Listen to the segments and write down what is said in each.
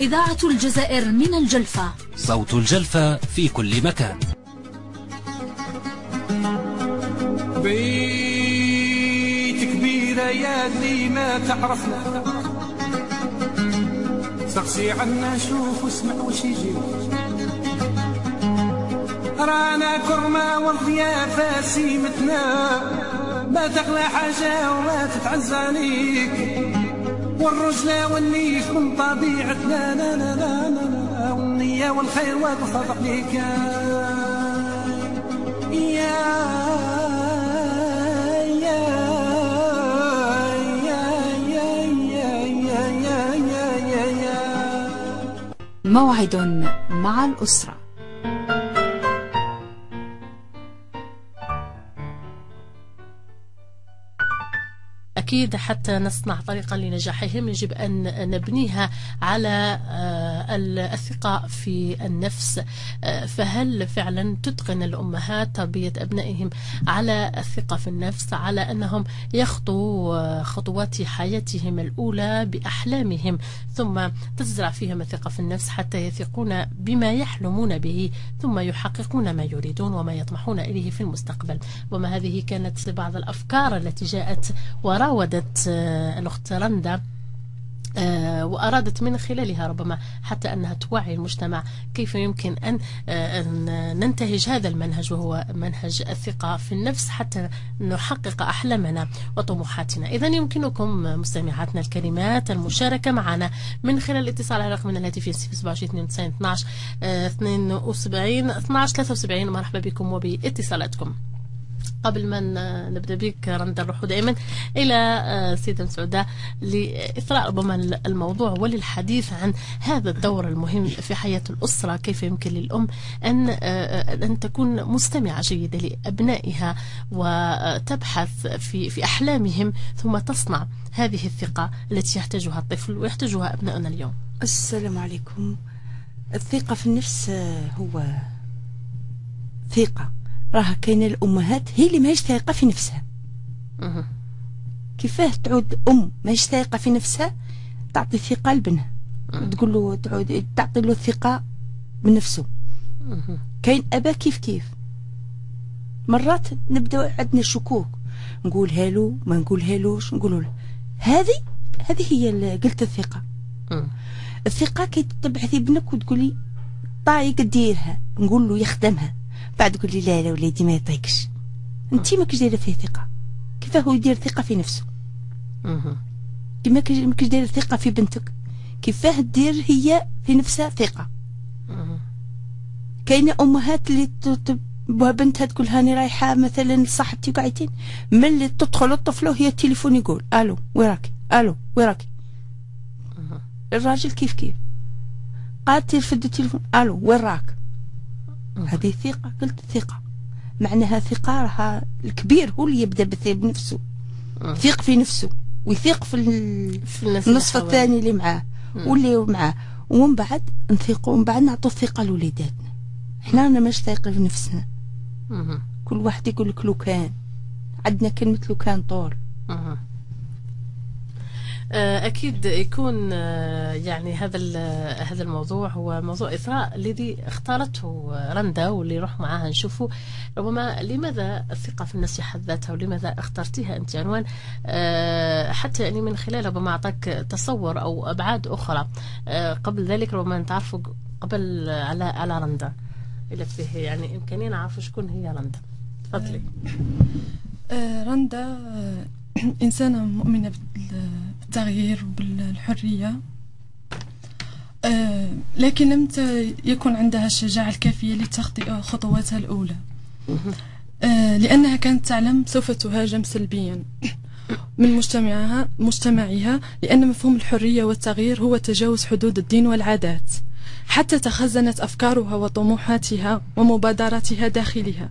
إذاعة الجزائر من الجلفة، صوت الجلفة في كل مكان. بيت كبيرة يا اللي ما تعرفنا، سقسي عنا شوف واسمع وش يجي، رانا كرمة والضيافة سيمتنا، ما تغلى حاجة وما تتعز عليك، والرجلة والنيش من طبيعتنا، لا لا لا لا، والنية والخير والصدق ليك موعد مع الأسرة. أكيد حتى نصنع طريقا لنجاحهم يجب أن نبنيها على الثقة في النفس، فهل فعلا تتقن الأمهات تربية أبنائهم على الثقة في النفس، على أنهم يخطوا خطوات حياتهم الأولى بأحلامهم، ثم تزرع فيهم الثقة في النفس حتى يثقون بما يحلمون به، ثم يحققون ما يريدون وما يطمحون إليه في المستقبل. وما هذه كانت بعض الأفكار التي جاءت وراء ودت الأخت رندة، وأرادت من خلالها ربما حتى أنها توعي المجتمع كيف يمكن أن ننتهج هذا المنهج، وهو منهج الثقة في النفس، حتى نحقق أحلامنا وطموحاتنا. إذن يمكنكم مستمعاتنا الكريمات المشاركة معنا من خلال الاتصال على رقمنا الهاتفي 0722 12 72 12 73. مرحبا بكم وباتصالاتكم. قبل ما نبدأ بك رندة، نروح دائما إلى سيدة مسعودة لإثراء ربما الموضوع وللحديث عن هذا الدور المهم في حياة الأسرة، كيف يمكن للأم أن تكون مستمعة جيدة لأبنائها وتبحث في أحلامهم، ثم تصنع هذه الثقة التي يحتاجها الطفل ويحتاجها أبنائنا اليوم. السلام عليكم. الثقة في النفس هو ثقة، راه كاينه الامهات هي اللي ماهيش ثايقه في نفسها. كيفاه تعود ام ماهيش ثايقه في نفسها تعطي ثقه لبنها، تقول له تعود تعطي له الثقه بنفسه. كاين ابا كيف مرات نبداو عندنا شكوك، نقولها له ما نقولهالوش، نقولوا له هذه هي قلت الثقه. الثقه كي تبعثي بنك وتقولي طايق ديرها، نقول له يخدمها، بعد تقول لي لا وليدي ما يطيقش، انت ماكش دايره فيه ثقه. كيفاه هو يدير ثقه في نفسه؟ كيما ماكش دايره ثقه في بنتك، كيفاه دير هي في نفسها ثقه؟ كاينه امهات اللي بنتها تقول هاني رايحه مثلا لصاحبتي وقاعدين، ملي تدخل الطفله هي التليفون يقول الو وراكي، الو وراكي. الراجل كيف قاعد ترفد التليفون، الو وين راك؟ هذه ثقة، قلت ثقة معناها ثقة، راها الكبير هو اللي يبدأ بنفسه، ثق في نفسه ويثق في النصف الثاني اللي معاه واللي معاه، ومن بعد نثيقوا ومن بعد نعطوا الثقة لوليداتنا. حنا ماش ثايقين في نفسنا. كل واحد يقول لك لو كان، عندنا كلمة لو كان طول. أكيد يكون يعني هذا الموضوع هو موضوع إثراء الذي اختارته رندة، واللي نروح معاها نشوفه ربما لماذا الثقة في النفس حد ذاتها، ولماذا اخترتيها أنت عنوان، حتى يعني من خلال ربما أعطاك تصور أو أبعاد أخرى. قبل ذلك ربما نتعرفوا قبل على رندة، إلا فيه يعني إمكانية نعرفوا شكون هي رندة. تفضلي. رندة إنسانة مؤمنة بالتغيير وبالحرية، لكن لم يكن عندها الشجاعة الكافية لتخطي خطواتها الأولى، لأنها كانت تعلم سوف تهاجم سلبيا من مجتمعها، لأن مفهوم الحرية والتغيير هو تجاوز حدود الدين والعادات، حتى تخزنت أفكارها وطموحاتها ومبادراتها داخلها،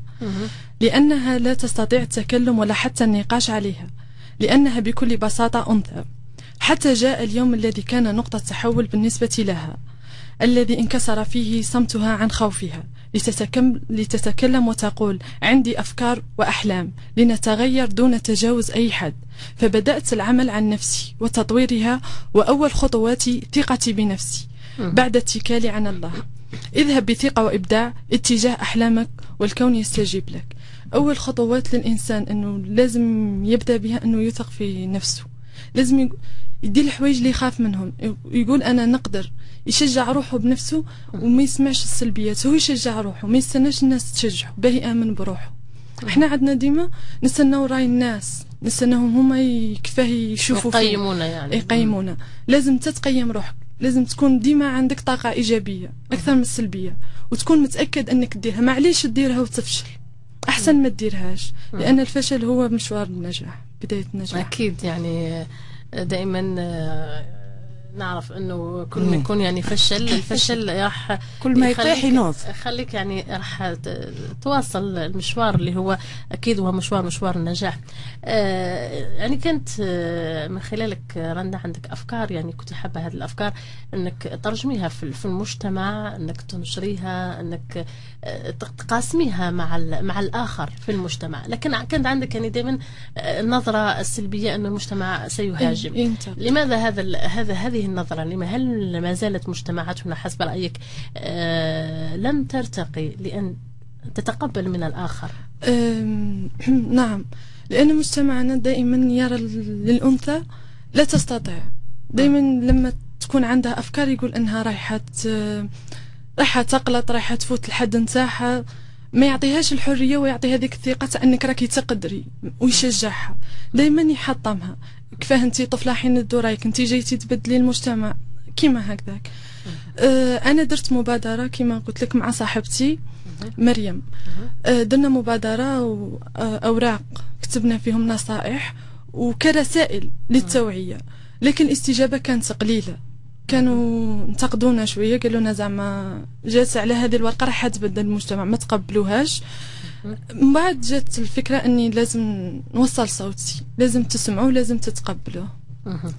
لأنها لا تستطيع التكلم ولا حتى النقاش عليها، لأنها بكل بساطة أنثى، حتى جاء اليوم الذي كان نقطة تحول بالنسبة لها، الذي انكسر فيه صمتها عن خوفها لتتكلم وتقول عندي أفكار وأحلام لنتغير دون تجاوز أي حد. فبدأت العمل عن نفسي وتطويرها، وأول خطواتي ثقتي بنفسي بعد اتكالي عن الله. اذهب بثقة وإبداع اتجاه أحلامك والكون يستجيب لك. أول خطوات للإنسان أنه لازم يبدأ بها أنه يثق في نفسه، لازم يدير الحوايج اللي يخاف منهم، يقول أنا نقدر، يشجع روحه بنفسه وما يسمعش السلبيات، هو يشجع روحه ما يستناش الناس تشجعه، باهي يأمن بروحه. احنا عندنا ديما نستناو راي الناس، نستناهم هما يكفاه يشوفوا يقيمونا، يعني يقيمونا. لازم تتقيم روحك، لازم تكون ديما عندك طاقة إيجابية أكثر من السلبية، وتكون متأكد أنك ديرها. معليش تديرها وتفشل، أحسن ما تديرهاش، لأن الفشل هو مشوار النجاح، بداية النجاح. أكيد، يعني دائما نعرف انه كل ما يكون يعني فشل، الفشل راح كل ما يطيح ينوض، خليك يعني راح تواصل المشوار اللي هو اكيد هو مشوار النجاح. يعني كانت من خلالك رندا عندك افكار، يعني كنت حابه هذه الافكار انك ترجميها في المجتمع، انك تنشريها، انك تقاسميها مع الاخر في المجتمع، لكن كانت عندك يعني دائما النظره السلبيه ان المجتمع سيهاجم. لماذا هذه النظرة؟ هل ما زالت مجتمعاتنا حسب رأيك لم ترتقي لأن تتقبل من الآخر؟ نعم، لأن مجتمعنا دائما يرى الأنثى لا تستطيع، دائما لما تكون عندها أفكار يقول أنها رايحة تقلط، رايحة تفوت الحد نتاعها، ما يعطيهاش الحرية ويعطي هذيك الثقة تاع أنك راكي تقدري، ويشجعها، دائما يحطمها. كفاه انتي طفله حين الدو رايك انتي جيتي تبدلي المجتمع كيما هكذاك. انا درت مبادره كيما قلت لك مع صاحبتي مريم، درنا مبادره واوراق كتبنا فيهم نصائح وكرسائل للتوعيه، لكن الاستجابه كانت قليله، كانوا انتقدونا شويه، قالوا لنا زعما جات على هذه الورقه راح تبدل المجتمع، ما تقبلوهاش. من بعد جات الفكرة أني لازم نوصل صوتي، لازم تسمعوه، لازم تتقبلوه. ما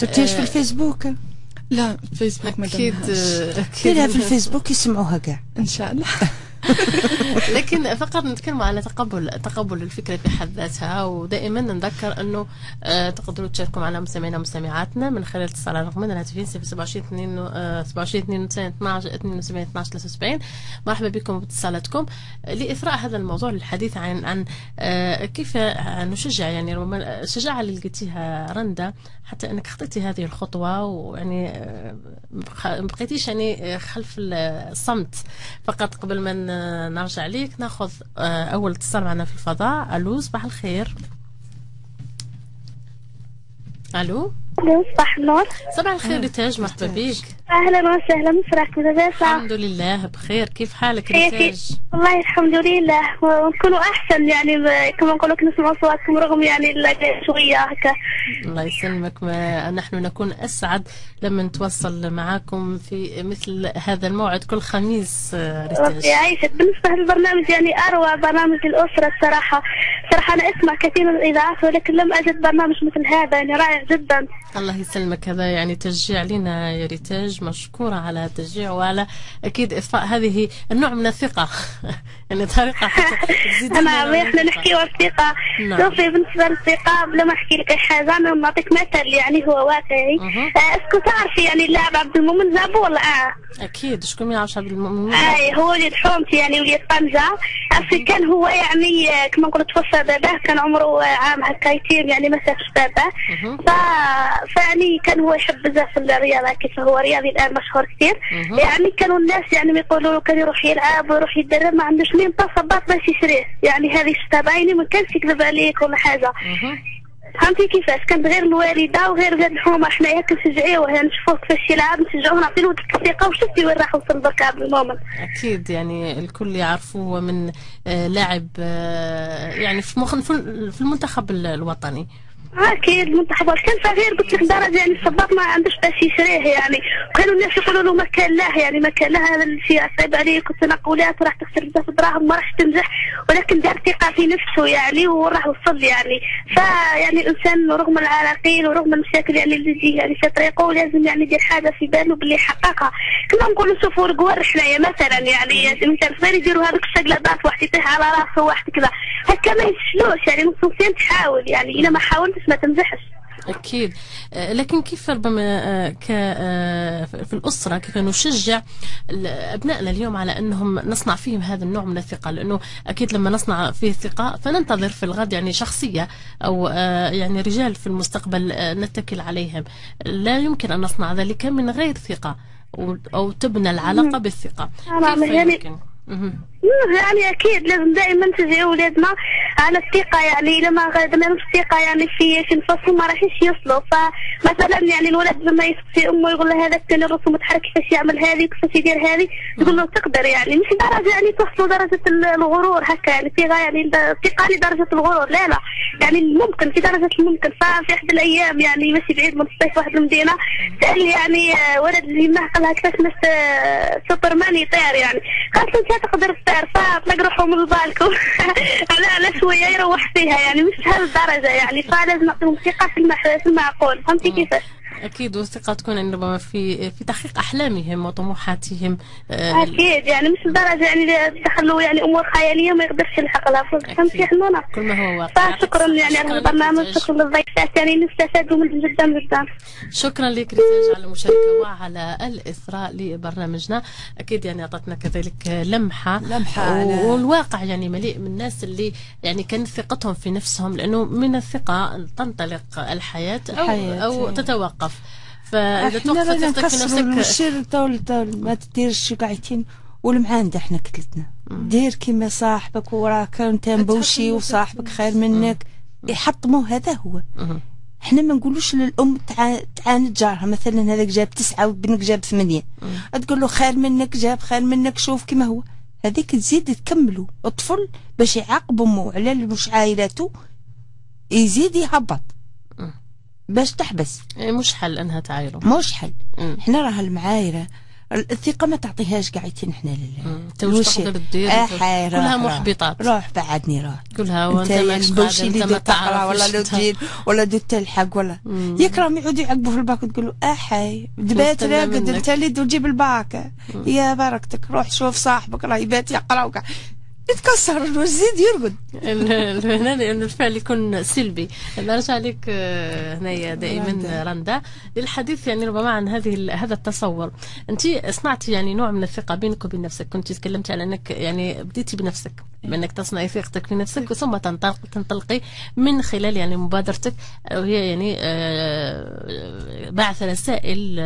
درتيهاش في الفيسبوك؟ لا، فيسبوك ما درناهاش. ديرها في الفيسبوك يسمعوها كاع إن شاء الله. لكن فقط نتكلم على تقبل الفكرة في حد ذاتها. ودائما نذكر أنه تقدروا تشاركوا معنا مستمعينا ومستمعاتنا من خلال اتصال على رقمنا الهاتفين 027 22 12 72. مرحبا بكم باتصالاتكم لإثراء هذا الموضوع، للحديث عن كيف نشجع، يعني ربما الشجاعة اللي لقيتيها رندا حتى أنك خطيتي هذه الخطوة، ويعني ما بقيتيش يعني خلف الصمت. فقط قبل ما نرجع ليك ناخذ اول اتصال معنا في الفضاء. الو، صباح الخير. الو، صباح النور. صباح الخير رتاج، مرحبا بك. اهلا وسهلا، مسراك لاباس؟ الحمد لله بخير، كيف حالك رتاج؟ والله الحمد لله، ونكونوا احسن يعني كما نقولوا نسمعوا صوتكم رغم يعني شويه هكا. الله يسلمك، نحن نكون اسعد لما نتواصل معاكم في مثل هذا الموعد كل خميس رتاج. يعيشك. بالنسبه للبرنامج يعني اروع برنامج الاسره صراحه انا اسمع كثير من الاذاعات ولكن لم اجد برنامج مثل هذا، يعني رائع جدا. الله يسلمك، هذا يعني تشجيع لنا يا رتاج، مشكورة على التشجيع وعلى أكيد إضفاء هذه النوع من الثقة. يعني طريقة حتى احنا نحكيو الثقة. شوفي، بالنسبة للثقة بلا ما نحكي لك حاجة، أنا نعطيك مثل يعني هو واقعي. اسكو تعرفي يعني اللاعب عبد المؤمن زابو ولا أكيد، شكون ما يعرفش عبد المؤمن؟ أي، هو وليد حومتي يعني وليد طنجة. عرفتي كان هو يعني كما نقولوا توفى باباه، كان عمره عام هكا يتيم يعني ما شافش باباه، فيعني كان هو يحب بزاف الرياضة، كيف هو رياضي الآن مشهور كثير. يعني كانوا الناس يعني يقولوا له كان يروح يلعب ويروح يتدرب ما عندوش مين تصبات باش يشريه، يعني هذه شتا باينة ما كانش يكذب عليك ولا حاجة. فهمتي كيفاش؟ كانت غير الوالدة وغير ولاد الحومة، حنايا كنشجعيوه يعني نشوفوه كيفاش يلعب، نشجعوه، نعطي له الثقة، وشفتي وين راح وصل برك عبد المؤمن. أكيد، يعني الكل يعرفوه من لاعب يعني في المنتخب الوطني. اكيد منتحضر كان صغير قلت لك درجه يعني الصباط ما عندوش باش يشريه يعني وكانوا الناس يقولوا له ما كان له يعني ما كان له هذا الشيء صعيب عليه كنت تنقلات وراح تخسر بزاف دراهم ما راحش تنجح ولكن دار ثقه في نفسه يعني وراح وصل يعني فيعني الانسان رغم العراقيل ورغم المشاكل يعني اللي تجي يعني في طريقه لازم يعني يدير حاجه في باله باللي يحققها كما نقولوا شوفوا رقوه الرحله مثلا يعني الانسان صغير يديروا هذوك الشقلبات واحد يطيح على راسه واحد كذا هكا ما يفشلوش يعني ممكن تحاول يعني الا ما حاولتش ما تنجحش. أكيد، لكن كيف ربما في الأسرة كيف نشجع أبنائنا اليوم على أنهم نصنع فيهم هذا النوع من الثقة، لأنه أكيد لما نصنع فيه ثقة فننتظر في الغد يعني شخصية أو يعني رجال في المستقبل نتكل عليهم، لا يمكن أن نصنع ذلك من غير ثقة أو تبنى العلاقة بالثقة. كيف يمكن؟ يعني اكيد لازم دائما نشجعوا ولادنا على الثقه يعني الا ما غدرناش الثقه يعني في نفسهم ما راحش يوصلوا فمثلا يعني الولد لما يسقسي امه يقول لها هذا كان الرسم متحرك كيفاش يعمل هذه كيفاش يدير هذه تقول له تقدر يعني مش درجه يعني توصلوا درجه الغرور هكا يعني الثقه يعني الثقه لدرجه الغرور لا لا يعني ممكن في درجه الممكن ففي احد الايام يعني ماشي بعيد من الصيف واحد المدينه سال يعني ولد اللي نهقلها كيفاش مس سوبرمان يطير يعني قالت له انت تقدر تطير فطلق روحه من البالكون على شويه يروح فيها يعني مش هالدرجه يعني فلازم نعطيهم ثقه في المعقول فهمتي كيفاش؟ اكيد والثقه تكون ان ربما في تحقيق احلامهم وطموحاتهم اكيد يعني مش لدرجه يعني تخلوا يعني امور خياليه ما يقدرش يلحق لها فهمتي حنونه كل ما هو واقع فشكرا يعني على البرنامج شكرا للضيفات يعني نستفادوا منه جدا جدا شكرا لك رتاج على المشاركه وعلى الاثراء لبرنامجنا اكيد يعني اعطتنا كذلك لمحه والواقع يعني مليء من الناس اللي يعني كان ثقتهم في نفسهم لانه من الثقه تنطلق الحياه او تتوقف فاذا توقفت ثقتك في نفسك المشير طول ما تديرش قاعدين والمعاندة احنا كتلتنا دير كيما صاحبك وراك انت مبوشي وصاحبك خير منك يحطموه هذا هو احنا ما نقولوش للام تعاند جارها مثلا هذاك جاب 9 وابنك جاب 8 تقول له خير منك جاب خير منك شوف كيما هو هذيك تزيد تكملوا الطفل باش يعاقب امه على مش عائلته يزيد يهبط باش تحبس مش حل انها تعايره مش حل احنا راه المعايره الثقه ما تعطيهاش قاعدين احنا لله تقدر تدير كلها محبطات روح بعدني روح كلها وانت ماكش قادر انت ما تعرف ولا لو تجيب ولا دو تلحق ولا ياك راهم يعودوا يعقبوا في الباك وتقول له احي دبات راقد انت اللي تجيب الباك يا بركتك روح شوف صاحبك راه يبات يقرا وكاع يتكسر ويزيد يرقد هنا لأن الفعل يكون سلبي نرجع لك هنايا دائما رندا للحديث يعني ربما عن هذا التصور انت صنعتي يعني نوع من الثقه بينك وبين نفسك كنت تكلمتي على انك يعني بديتي بنفسك بانك تصنعي ثقتك في نفسك ثم تنطلقي من خلال يعني مبادرتك وهي يعني بعث رسائل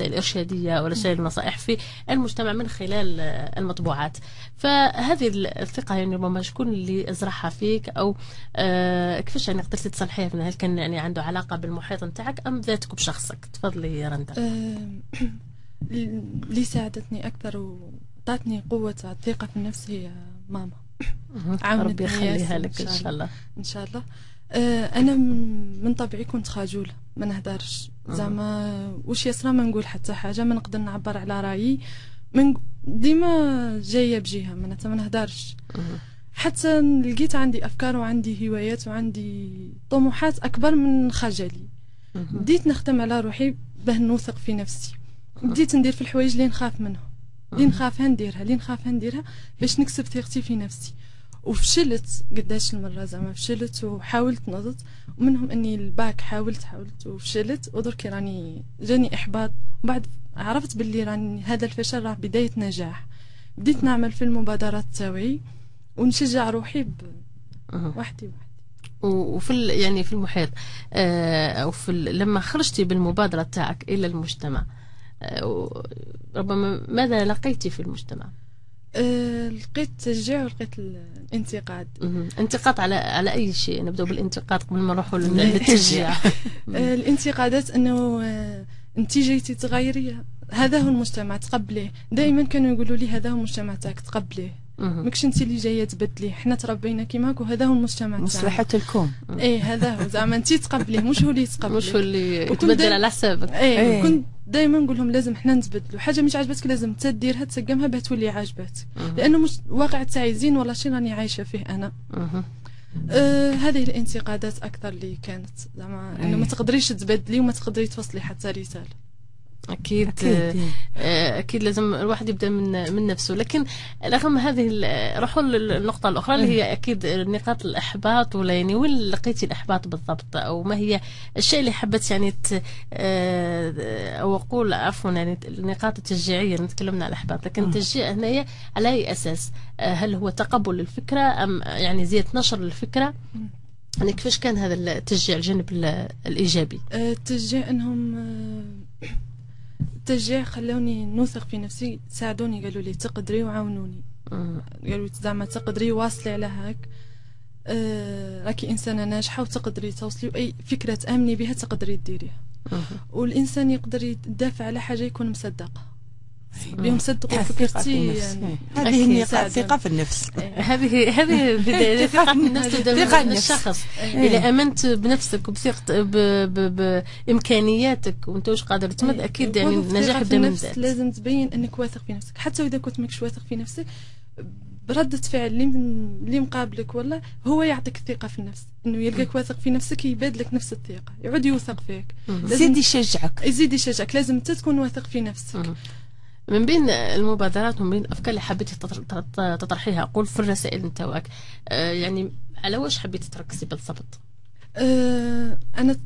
ارشاديه ورسائل نصائح في المجتمع من خلال المطبوعات فهذه الثقه يعني ربما شكون اللي زرعها فيك او كيفاش يعني قدرتي تصلحيها هل كان يعني عنده علاقه بالمحيط نتاعك ام ذاتك بشخصك تفضلي يا رندا اللي ساعدتني اكثر وعطاتني قوه الثقه في النفس هي ماما عاونتني ربي يخليها لك ان شاء الله ان شاء الله انا من طبيعي كنت خجوله ما نهدرش زعما واش يصرى ما نقول حتى حاجه ما نقدر نعبر على رايي من ديما جايه بجهه معناتها ما نهدرش حتى لقيت عندي افكار وعندي هوايات وعندي طموحات اكبر من خجلي بديت نخدم على روحي باه نوثق في نفسي بديت ندير في الحوايج اللي نخاف منهم اللي نخافها نديرها اللي نخافها نديرها باش نكسب ثقتي في نفسي وفشلت قداش المره زعما فشلت وحاولت نضت ومنهم اني الباك حاولت وفشلت ودركي راني جاني احباط وبعد عرفت باللي راني هذا الفشل راه بدايه نجاح بديت نعمل في المبادرات تاوعي ونشجع روحي وحدي وفي يعني في المحيط او في لما خرجتي بالمبادره تاعك الى المجتمع ربما ماذا لقيتي في المجتمع؟ لقيت تشجيع ولقيت الانتقاد. انتقاد على اي شيء نبداو بالانتقاد قبل ما نروحوا للتشجيع. الانتقادات انه انت جيتي تغيري هذا هو المجتمع تقبليه دائما كانوا يقولوا لي هذا هو مجتمع تاعك تقبليه ماكش انت اللي جايه تبدلي، حنا تربينا كيما هكا وهذا هو المجتمع تاعنا مصلحه لكم. ايه هذا هو، زعما انت تقبليه مش هو اللي يتقبل، مش هو اللي يتبدل على حسابك. ايه كنت دائما نقول لهم لازم حنا نتبدلوا، حاجه مش عجبتك لازم تديرها تسقمها باه تولي عجبتك، لانه مش واقع تاعي زين والله شي راني عايشه فيه انا. هذه الانتقادات اكثر اللي كانت، زعما انه ما تقدريش تبدلي وما تقدري توصلي حتى رساله. أكيد أكيد لازم الواحد يبدأ من نفسه، لكن رغم هذه نروحوا للنقطة الأخرى اللي هي أكيد نقاط الإحباط، ولا يعني وين لقيتي الإحباط بالضبط، أو ما هي الشيء اللي حبت يعني أو أقول عفوا يعني النقاط التشجيعية. نتكلمنا على الإحباط لكن التشجيع هنايا على أي أساس؟ هل هو تقبل الفكرة أم يعني زيادة نشر الفكرة؟ يعني كيفاش كان هذا التشجيع الجانب الإيجابي؟ التشجيع أنهم التشجيع خلوني نوثق في نفسي، ساعدوني قالوا لي تقدري وعاونوني، قالوا زعما تقدري واصلي على هاك، راكي انسانه ناجحه وتقدري توصلي، واي فكره تامني بها تقدري ديريها. والانسان يقدر يدافع على حاجه يكون مصدقها، بهم صدقوا فكرتي يعني. هذه ثقة في النفس، هذه بداية ثقة في النفس، ثقة في الشخص. إذا آمنت بنفسك وبثقة بإمكانياتك وأنت واش قادر تمد، أكيد يعني النجاح يبدا من الذات. لازم تبين أنك واثق في نفسك، حتى وإذا كنت ماكش واثق في نفسك بردة فعل اللي مقابلك والله هو يعطيك الثقة في النفس، انه يلقاك واثق في نفسك يبادلك نفس الثقة، يعود يوثق فيك، يزيد يشجعك، لازم أنت تكون واثق في نفسك. من بين المبادرات ومن بين الافكار اللي حبيتي تطرحيها قول في الرسائل نتاوعك، يعني على واش حبيتي تركزي بالضبط؟ انا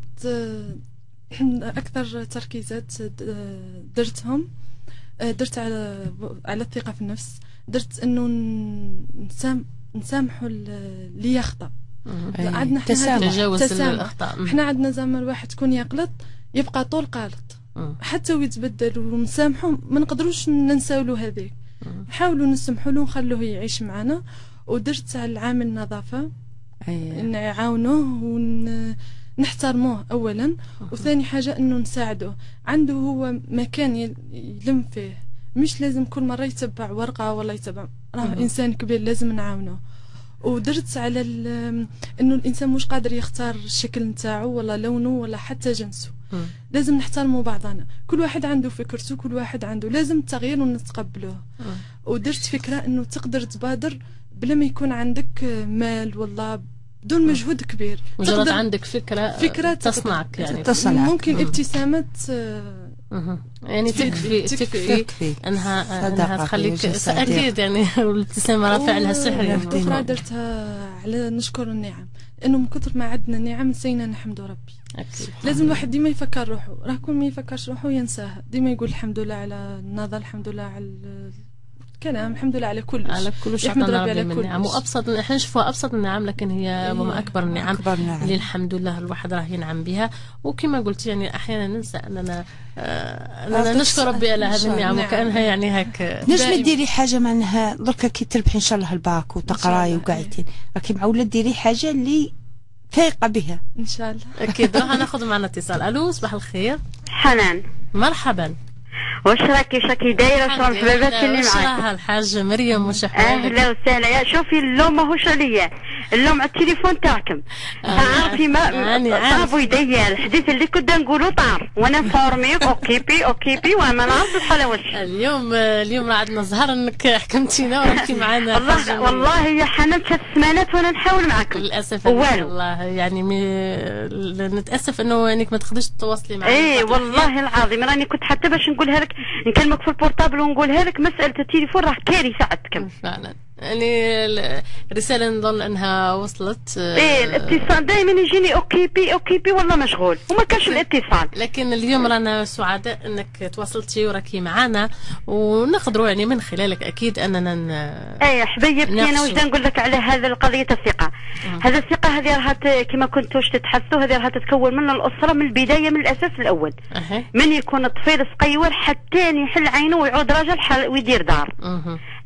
اكثر تركيزات درتهم درت على الثقه في النفس، درت انه نسامحوا اللي يخطا، عندنا تجاوز الاخطاء، احنا عندنا زعما الواحد كون يغلط يبقى طول غالط حتى ويتبدل ونسامحو، ما نقدروش ننساولو هذيك، نحاولو نسمحو له ونخلوه يعيش معنا. ودرت على العامل النظافه، نعاونوه ونحترموه اولا، وثاني حاجه انه نساعدوه، عنده هو مكان يلم فيه، مش لازم كل مره يتبع ورقه ولا يتبع، راه انسان كبير لازم نعاونوه. ودرت على انه الانسان مش قادر يختار الشكل نتاعو ولا لونه ولا حتى جنسه، لازم نحترموا بعضنا، كل واحد عنده فكرته، كل واحد عنده لازم التغيير ونتقبلوه. ودرت فكره انه تقدر تبادر بلا ما يكون عندك مال والله، بدون مجهود كبير، مجرد عندك فكره تصنعك يعني ممكن ابتسامه يعني تكفي انها تخليك اكيد يعني، والابتسامه رافعه لها سحر يعني. اخرى درتها على نشكر النعم، انه من كثر ما عندنا نعم نسينا نحمدوا ربي. لازم الواحد ديما يفكر روحه، راه كون ما يفكرش روحه ينساها، ديما يقول الحمد لله على النظر، الحمد لله على الكلام، الحمد لله على كلش، يحمد ربي على كل نعم. وابسط احنا نشوفوها ابسط النعم، لكن هي ربما اكبر النعم اللي الحمد لله الواحد راه ينعم بها. وكما قلت يعني احيانا ننسى اننا نشكر ربي على هذه النعم، وكانها يعني هاك نجمي ديري حاجه معناها دركا كي تربحي ان شاء الله الباك وتقراي وقاعدتين راكي معوله ديري حاجه اللي فايقه بها ان شاء الله. اكيد راح ناخذ معنا اتصال. الو صباح الخير. حنان مرحبا، واش راكي دايره؟ شنو الحبابات اللي معاك؟ الحاجه مريم واش احوالك؟ اهلا وسهلا. يا شوفي اللوم ماهوش عليا، اللوم على التليفون تاعكم، عارفي ما صابو يديا الحديث اللي كنا نقولوا طار وانا فورمي اوكيبي وما نعرفش بحال واش. اليوم راه عندنا زهر انك حكمتينا ورحتي معنا. والله يا حنان 3 سمانات وانا نحاول معاكم للاسف والله يعني نتاسف انه انك ما تقدريش تتواصلي معنا. اي والله العظيم راني كنت حتى باش نقولها لك نكلمك في البورتابل ونقولها لك، مسألة التليفون راه كارثة عندكم. فعلا يعني الرسالة نظن أنها وصلت. إيه الاتصال دائما يجيني أوكيبي والله مشغول وما كانش الاتصال. لكن اليوم رانا سعداء أنك تواصلتي وراكي معانا، ونقدروا يعني من خلالك أكيد أننا إيه حبيبتي أنا واش نقول لك على هذا القضية الثقة. هذا الثقة هذه راها كما كنتوش تتحسوا، هذه راها تتكون من الأسرة من البداية من الأساس الأول. من يكون الطفل صقيور حتى يحل عينه ويعود راجل ويدير دار.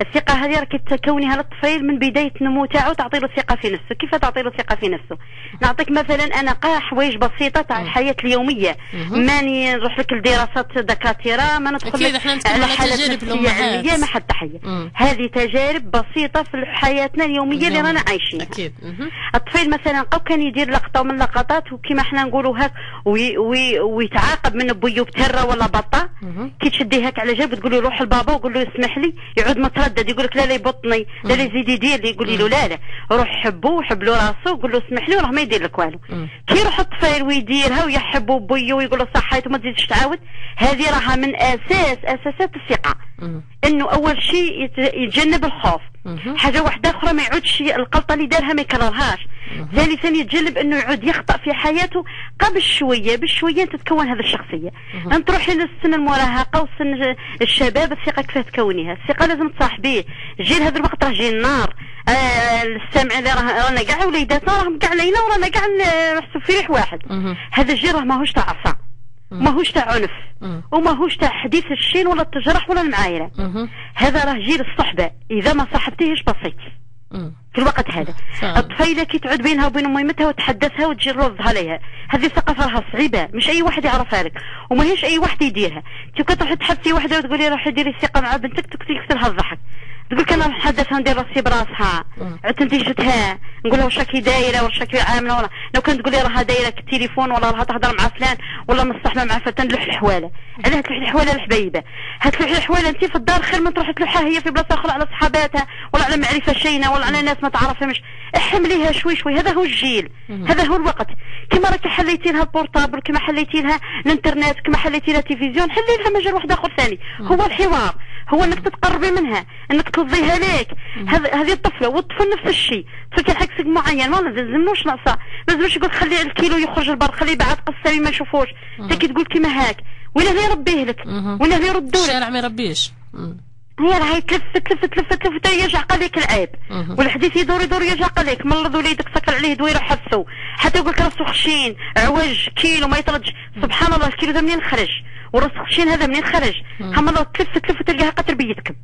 الثقة هذه راكي تكونيها للطفيل من بداية النمو تاعو، تعطي له الثقة في نفسه. كيف تعطي له الثقة في نفسه؟ نعطيك مثلا أنا حوايج بسيطة تاع الحياة اليومية، ماني نروح لك لدراسات دكاترة، ما ندخل على حالات نفسية، ما حتى حية. هذه تجارب بسيطة في حياتنا اليومية اللي رانا عايشينها. أكيد. الطفيل مثلا قد كان يدير لقطة من لقطات وكما احنا نقولوا هاك ويتعاقب من بويو بترة ولا بطة، كي تشدي هاك على جنب تقول له روح لبابا وقول له يسمح لي، يعود متردد يقول لك لا لا يبطني، لا لا يزيد يدير لي، يقول له لا لا روح حبه وحب له راسه وقول له اسمح لي وراه ما يدير لك والو. كي يروح الطفيل ويديرها ويحبه بويو ويقول له صحيت وما تزيدش تعاود، هذه راها من اساسات الثقة، انه اول شيء يتجنب الخوف. حاجه واحده اخرى ما يعودش القلطه اللي دارها ما يكررهاش. ثالثا يتجنب انه يعود يخطا في حياته، قبل شويه بشويه تتكون هذه الشخصيه. انت تروحي للسن المراهقه وسن الشباب الثقه كيفاش تكونيها؟ الثقه لازم تصاحبيه. جيل هذا الوقت راه جيل النار، السامع اللي رانا كاع وليداتنا راهم كاع لينا ورانا كاع نحسوا في ريح واحد. هذا الجيل راه ماهوش تاع عصا، ماهوش تاع عنف، وماهوش تاع حديث الشين ولا التجرح ولا المعايره. هذا راه جيل الصحبه، اذا ما صاحبتيهش بسيطي في الوقت هذا. الطفيله كي تعود بينها وبين ميمتها وتحدثها وتجي رضها ليها، هذه الثقافه راها صعيبه، مش اي واحد يعرفها لك وماهيش اي واحد يديرها. كي تروحي تحدثي وحده وتقولي روحي ديري الثقه مع بنتك، تكسرها الضحك، تقول انا نحدثها ندير راسي براسها، عدت انت جتها نقول لها واش راكي دايره واش راكي عامله، ولا لو كان تقول لي راها دايره التليفون ولا راها تهضر مع فلان ولا مصطحبه مع فتان، تلوح الحواله. علاه تلوح الحواله الحبيبه؟ هتلوح الحواله انت في الدار خير من تروح تلوحها هي في بلاصه اخرى على صحاباتها ولا على معرفه شينه ولا على ناس ما تعرفهمش. احمليها شوي شوي، هذا هو الجيل، هذا هو الوقت. كما راكي حليتي لها البورطابل، كما حليتي لها الانترنت، كما حليتي لها التلفزيون، حلي لها مجال واحد اخر ثاني، هو الحوار، هو انك تتقربي منها، انك ترضيها لك. هذه الطفله والطفل نفس الشيء، الطفل كان حكسك معين ما لازملوش نقصه، ما لازمش يقول خليه الكيلو يخرج البر، خليه بعد قصه ما يشوفوش، انت كي تقول كيما هاك ولا اللي يربيه لك ولا اللي يردوا لك، الشارع ما يربيش، هي راهي تلف تلف تلف تلف حتى يرجع قليك العيب، والحديث يدور يدور يرجع قليك، مرض وليدك سكر عليه دويره حبسه، حتى يقول لك راسو خشين عوج كيلو ما يطردش. سبحان الله الكيلو ذا منين خرج؟ والراس خشين هذا منين خرج؟ حمله تلف تلف تلقاها قد تربيتك،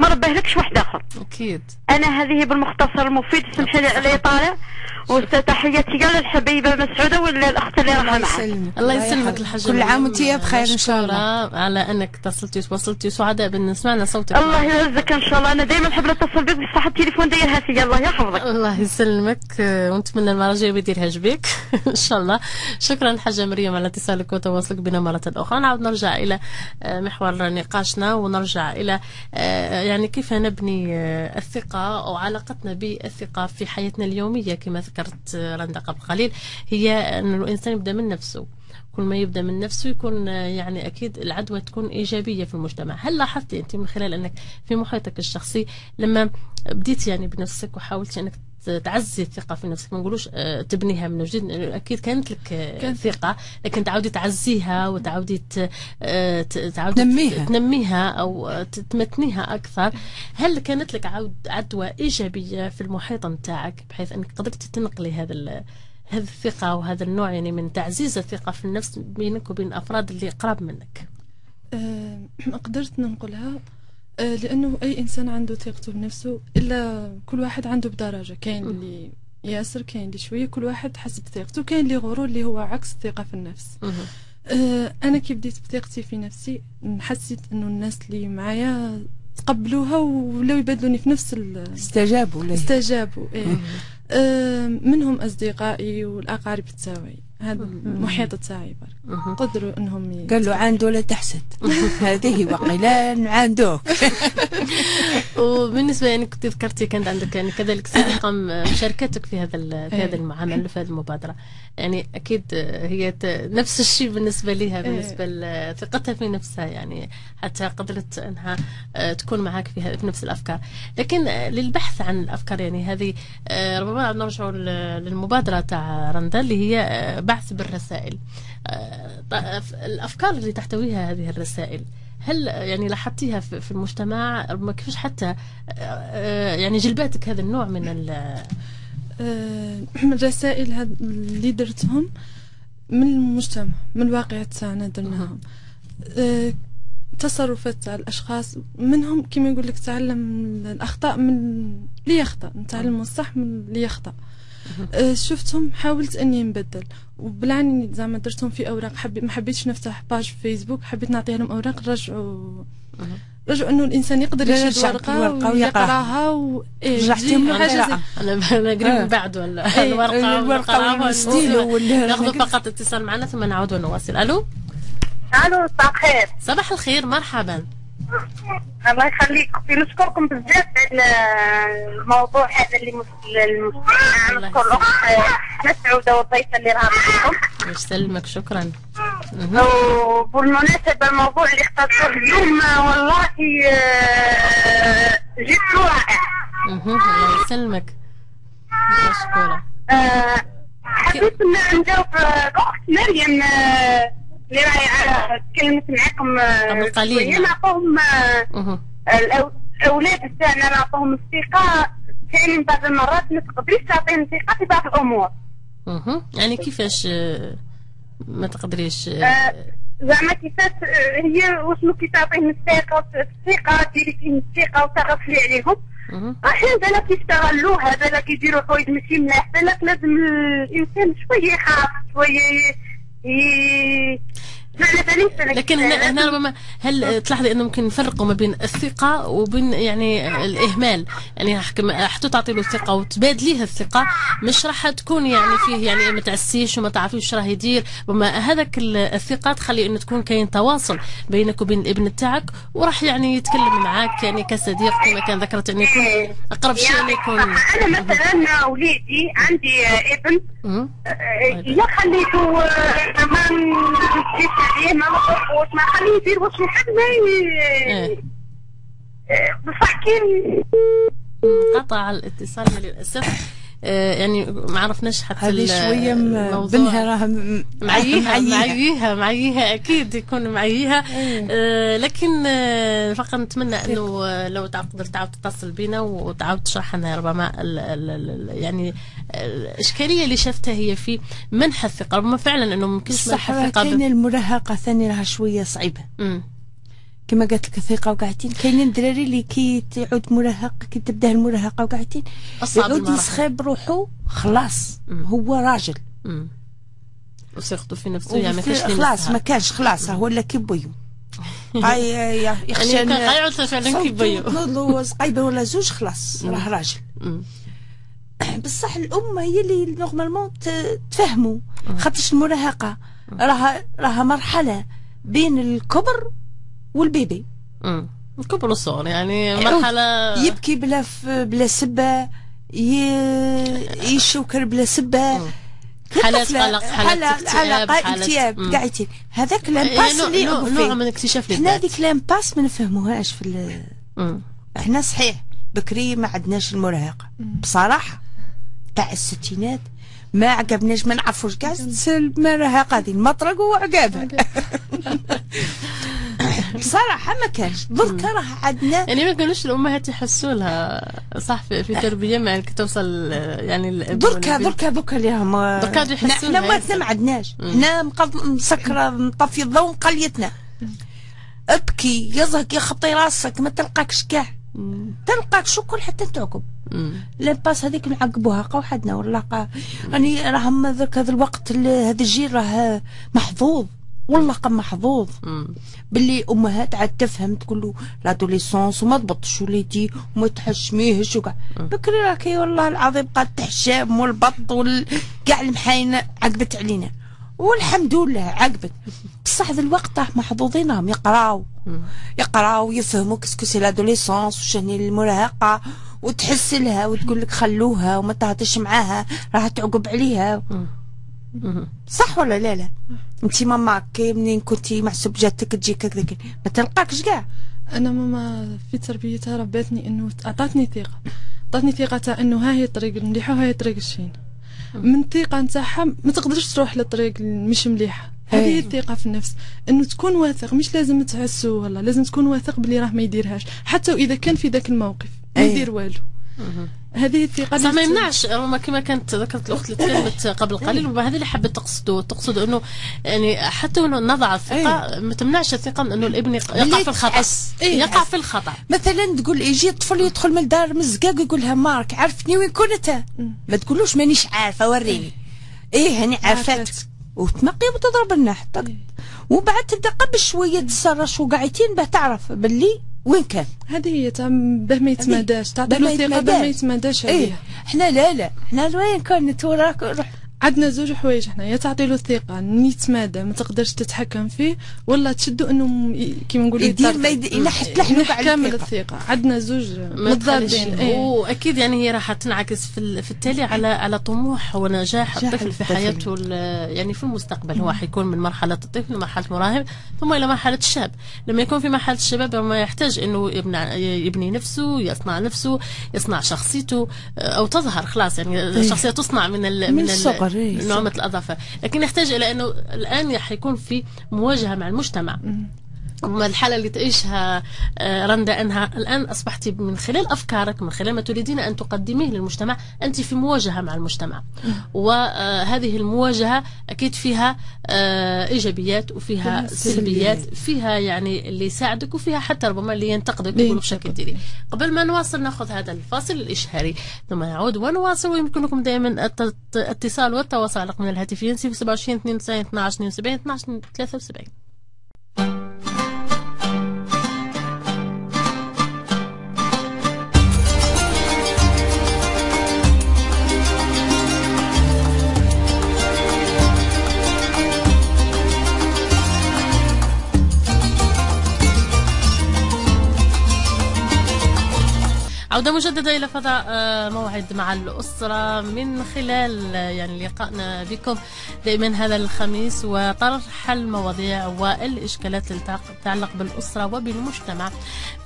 ما رباهلكش واحد اخر. اكيد. انا هذه بالمختصر المفيد، سمحي لي على الاطاله، وتحياتي كاع للحبيبه مسعوده ولا الاخت اللي راها معاك. الله يسلمك الحاجه. كل عام وانت بخير ان شاء الله. على انك اتصلتي وتواصلتي، سعداء بان سمعنا صوتك. الله يعزك ان شاء الله، انا دائما نحب نتصل بك بصح التليفون دايرها فيا. الله يحفظك. الله يسلمك، ونتمنى المره الجايه ما يديرهاش بك ان شاء الله. شكرا الحاجه مريم على اتصالك وتواصلك بنا مره اخرى. نعاود نرجع الى محور نقاشنا ونرجع الى يعني كيف نبني الثقه او علاقتنا بالثقه في حياتنا اليوميه. كما ذكرت رندا قبل قليل، هي أن الإنسان يبدأ من نفسه. كل ما يبدأ من نفسه يكون يعني أكيد العدوى تكون إيجابية في المجتمع. هل لاحظتي أنت من خلال أنك في محيطك الشخصي لما بديتي يعني بنفسك وحاولتي أنك تعزي الثقة في نفسك، ما نقولوش تبنيها من جديد، أكيد كانت لك ثقة لكن تعاودي تعزيها وتعاودي تنميها أو تمتنيها أكثر. هل كانت لك عدوى إيجابية في المحيط نتاعك بحيث أنك قدرتي تنقلي هذا الثقة وهذا النوع يعني من تعزيز الثقة في النفس بينك وبين الأفراد اللي قراب منك؟ قدرت ننقلها لانه اي انسان عنده ثقته بنفسه، الا كل واحد عنده بدرجه، كاين اللي ياسر كاين اللي شويه، كل واحد حسب ثقته، كاين اللي غرور اللي هو عكس الثقه في النفس. انا كي بديت بثقتي في نفسي حسيت انه الناس اللي معايا تقبلوها ولاو يبادلوني في نفس استجابوا إيه. منهم اصدقائي والاقارب تاعي، هذا المحيط تاعي برك قدروا انهم قالوا عنده ولا تحسد هذه وقيلان عندوك. وبالنسبه يعني كنت ذكرتي كانت عندك يعني كذلك صديقه مشاركتك في هذا المعامل في هذه المبادره، يعني اكيد هي نفس الشيء بالنسبه لها، بالنسبه لثقتها في نفسها، يعني حتى قدرت انها تكون معك في نفس الافكار. لكن للبحث عن الافكار يعني هذه ربما نرجع للمبادره تاع رندا اللي هي بحث بالرسائل، الافكار اللي تحتويها هذه الرسائل، هل يعني لاحظتيها في المجتمع؟ ربما كيفاش حتى يعني جلباتك هذا النوع من الرسائل اللي درتهم من المجتمع، من الواقع تاعنا درناهم. تصرفات الاشخاص منهم كما يقول لك تعلم الاخطاء من اللي يخطا، نتعلم الصح من اللي يخطا. شفتهم حاولت اني نبدل، وبلاني زعما درتهم في اوراق، ما حبيتش نفتح باج في فيسبوك، حبيت نعطيها لهم اوراق رجعوا انه الانسان يقدر يشد ورقه ويقراها رجعتيهم حاجه. انا قريب من بعد ولا الورقه ولا ناخذ فقط اتصال معنا ثم نعود ونواصل. الو صباح الخير. صباح الخير، مرحبا. الله يخليكم، نشكركم بزاف على الموضوع هذا اللي نشكر الاخت مسعوده والضيفه اللي راها معكم. يسلمك، شكرا. وبالمناسبه الموضوع اللي اخترته اليوم والله جد رائع. الله يسلمك، مشكوره. حبيت نجاوب الاخت مريم اللي راهي تكلمت معاكم قبل قليل. نعطوهم الاولاد تاعنا نعطوهم الثقه، كاينين بعض المرات ما تقدريش تعطيهم الثقه في بعض الامور. يعني كيفاش ما تقدريش؟ زعما كيفاش هي وشنو كي تعطيهم الثقه ديري فيهم الثقه وتغفلي عليهم. أحيانا بالك يستغلوها، بالك يديروا حوايج ماشي ملاح، بالك لازم الانسان شويه يخاف شويه. لكن هنا ربما هل تلاحظي انه ممكن نفرقوا ما بين الثقه وبين يعني الاهمال، يعني حتى تعطي له الثقه وتبادليه الثقه مش راح تكون يعني فيه يعني ما تعسيش وما تعرفيش راه يدير، بما هذاك الثقه تخلي انه تكون كاين تواصل بينك وبين الابن تاعك، وراح يعني يتكلم معاك يعني كصديق كما كان ذكرت، يعني يكون اقرب شيء يعني يكون. انا مثلا وليدي عندي ابن يا خليته ما نمشيش عليه، ما نقربوش، ما خليه يدير واش يحب، ما بصح كي انقطع الاتصال للاسف. يعني ما عرفناش حتى شويه بنها راه معيها اكيد يكون معيها. لكن فقط نتمنى انه لو تعاود تتصل بينا وتعاود تشرح لنا ربما يعني الاشكاليه اللي شافتها هي في منح الثقه، ربما فعلا انه ما يمكنش منح الثقه. كاين المراهقه ثاني راها شويه صعيبه كما قالت لك الثقه وقاعدين. كاينين الدراري اللي كي تعود مراهق، كي تبدا المراهقه وقاعدين يعود يسخيب روحه، خلاص هو راجل وثقته في نفسه يعني ما كانش خلاص هو ولا كي بيو هاي يخشى يعني يقعد فعلا كي بيو نوض صقيبه ولا زوج خلاص راه راجل. بصح الام هي اللي نورمالمون تفهموا، خاطرش المراهقه راها مرحله بين الكبر والبيبي. الكبر والصغر يعني مرحله يبكي بلا سبه، يشوكر بلا سبه، حالات قلق، حالات اكتئاب قاعدين. هذاك لامباس اللي نوع من اكتشاف الذات. حنا هذيك لامباس ما نفهموهاش في احنا. صحيح بكري ما عندناش المراهقه بصراحه تاع الستينات، ما عقبناش ما نعرفوش كاع المراهقه هذه المطرق وعقابها بصراحه ما كانش. بركه راه عندنا يعني ما كانوش الامهات يحسوا لها صح في تربيه مع كي توصل يعني بركه اللي هما يحسوا لها. حنا ما عندناش، حنا مسكره مطفي الضوء قريتنا. ابكي يزهق يخبطي راسك ما تلقاكش كاع، تلقاك شكون حتى تعقب لاباس هذيك نعقبوها قوحدنا والله. راني راهم ذاك هذا الوقت هذا الجيل راه محظوظ والله، قام محظوظ باللي امهات عاد تفهم تقول له لادوليسونس وما تبطش وليدي وما تحشميهش وكاع. بكري راكي والله العظيم قد التحشام والبط كاع المحاين عقبت علينا والحمد لله عقبت. بصح ذا الوقت راه محظوظين، راهم يقراو يفهموا كسكو سي لادوليسونس وشهني المراهقه، وتحس لها وتقول لك خلوها وما تعطيش معاها راح تعقب عليها. صح ولا لا؟ لا انت ماما كي منين كنتي محسوب جاتك تجيك هكذاك ما تلقاكش كاع. انا ماما في تربيتها رباتني انه عطاتني ثقه تاع انه ها هي الطريق المليحه وها هي الطريق الشين. من الثقه نتاعها ما تقدرش تروح للطريق مش مليحه. هذه هي الثقه في النفس، انه تكون واثق، مش لازم تعسو والله، لازم تكون واثق باللي راه ما يديرهاش حتى واذا كان في ذاك الموقف ما يدير والو. هذه الثقه. ما يمنعش هما كما كانت ذكرت الاخت اللي تكلمت قبل قليل، وهذا اللي حبيت تقصد انه يعني حتى ولو نضع الثقه ما تمنعش الثقه من انه الابن يقع في الخطا. يقع في الخطا مثلا تقول يجي الطفل يدخل من الدار مزقاق يقول لها مارك عرفتني وين كنت، ما تقولوش مانيش عارفه وريني، ايه هاني عرفتك، وتنقي وتضرب النحط وبعد تبدا قبل شويه تسرش وقعيتين باه تعرف باللي وين كان. هذه هي باه ما يتمداش، تعطي له ثقه باه ما يتمداش عليها. حنا لا حنا وين كنت وراك روح. عندنا زوج حوايج حنا، يا تعطي له الثقه يتمادى ما تقدرش تتحكم فيه، ولا تشدو انه كيما نقولوا ينحت كامل الثقه. عندنا زوج متضادين واكيد يعني هي راح تنعكس في التالي على طموح ونجاح الطفل في حياته يعني في المستقبل. هو حيكون من مرحله الطفل لمرحله المراهق ثم الى مرحله الشاب. لما يكون في مرحله الشباب ما يحتاج انه يبني نفسه، يصنع شخصيته او تظهر خلاص يعني الشخصيه تصنع من الصغر نعمة الأضافة، لكن يحتاج إلى أنه الآن حيكون في مواجهة مع المجتمع. الحالة اللي تعيشها رندا أنها الآن أصبحت من خلال أفكارك، من خلال ما تريدين أن تقدميه للمجتمع، أنت في مواجهة مع المجتمع، وهذه المواجهة أكيد فيها إيجابيات وفيها سلبيات، فيها يعني اللي يساعدك وفيها حتى ربما اللي ينتقدك بشكل ديري. قبل ما نواصل ناخذ هذا الفاصل الإشهاري ثم نعود ونواصل، ويمكنكم دائما الاتصال والتواصل على رقمنا الهاتفي 027 92 12 72 12 73. عودة مجددة إلى فضاء موعد مع الأسرة من خلال يعني لقائنا بكم دائما هذا الخميس، وطرح المواضيع والإشكالات اللي تتعلق بالأسرة وبالمجتمع.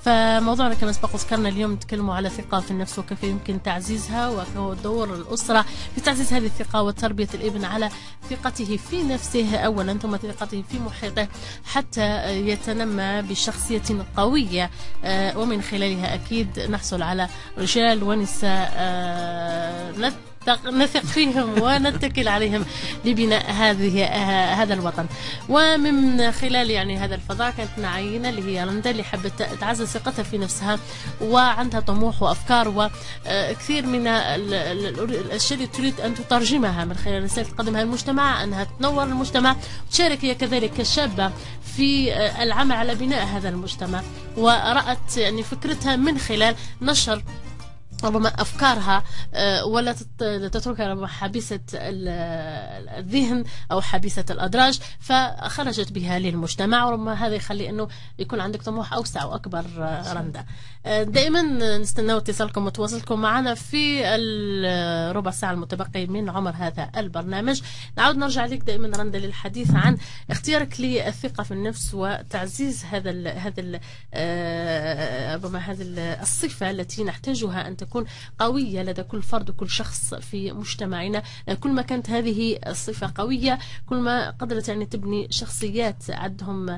فموضوعنا كما سبق وذكرنا اليوم نتكلموا على الثقة في النفس وكيف يمكن تعزيزها، ودور الأسرة في تعزيز هذه الثقة وتربية الابن على ثقته في نفسه أولا ثم ثقته في محيطه حتى يتنمى بشخصية قوية، ومن خلالها أكيد نحصل على رجال ونساء نثق فيهم ونتكل عليهم لبناء هذا الوطن. ومن خلال يعني هذا الفضاء كانت نعينا اللي هي رندا اللي حبت تعزز ثقتها في نفسها وعندها طموح وافكار وكثير من الاشياء اللي تريد ان تترجمها من خلال رسائل تقدمها للمجتمع، انها تنور المجتمع وتشارك هي كذلك الشابه في العمل على بناء هذا المجتمع. ورأت يعني فكرتها من خلال نشر ربما أفكارها ولا تتركها ربما حبيسة الذهن أو حبيسة الأدراج، فخرجت بها للمجتمع، وربما هذا يخلي أنه يكون عندك طموح أوسع وأكبر. رندا دائما نستناو اتصالكم وتواصلكم معنا في الربع ساعة المتبقي من عمر هذا البرنامج. نعود نرجع لك دائما رندا للحديث عن اختيارك للثقة في النفس وتعزيز هذا الصفة التي نحتاجها أن تكون قوية لدى كل فرد وكل شخص في مجتمعنا. كل ما كانت هذه الصفة قوية كل ما قدرت يعني تبني شخصيات عندهم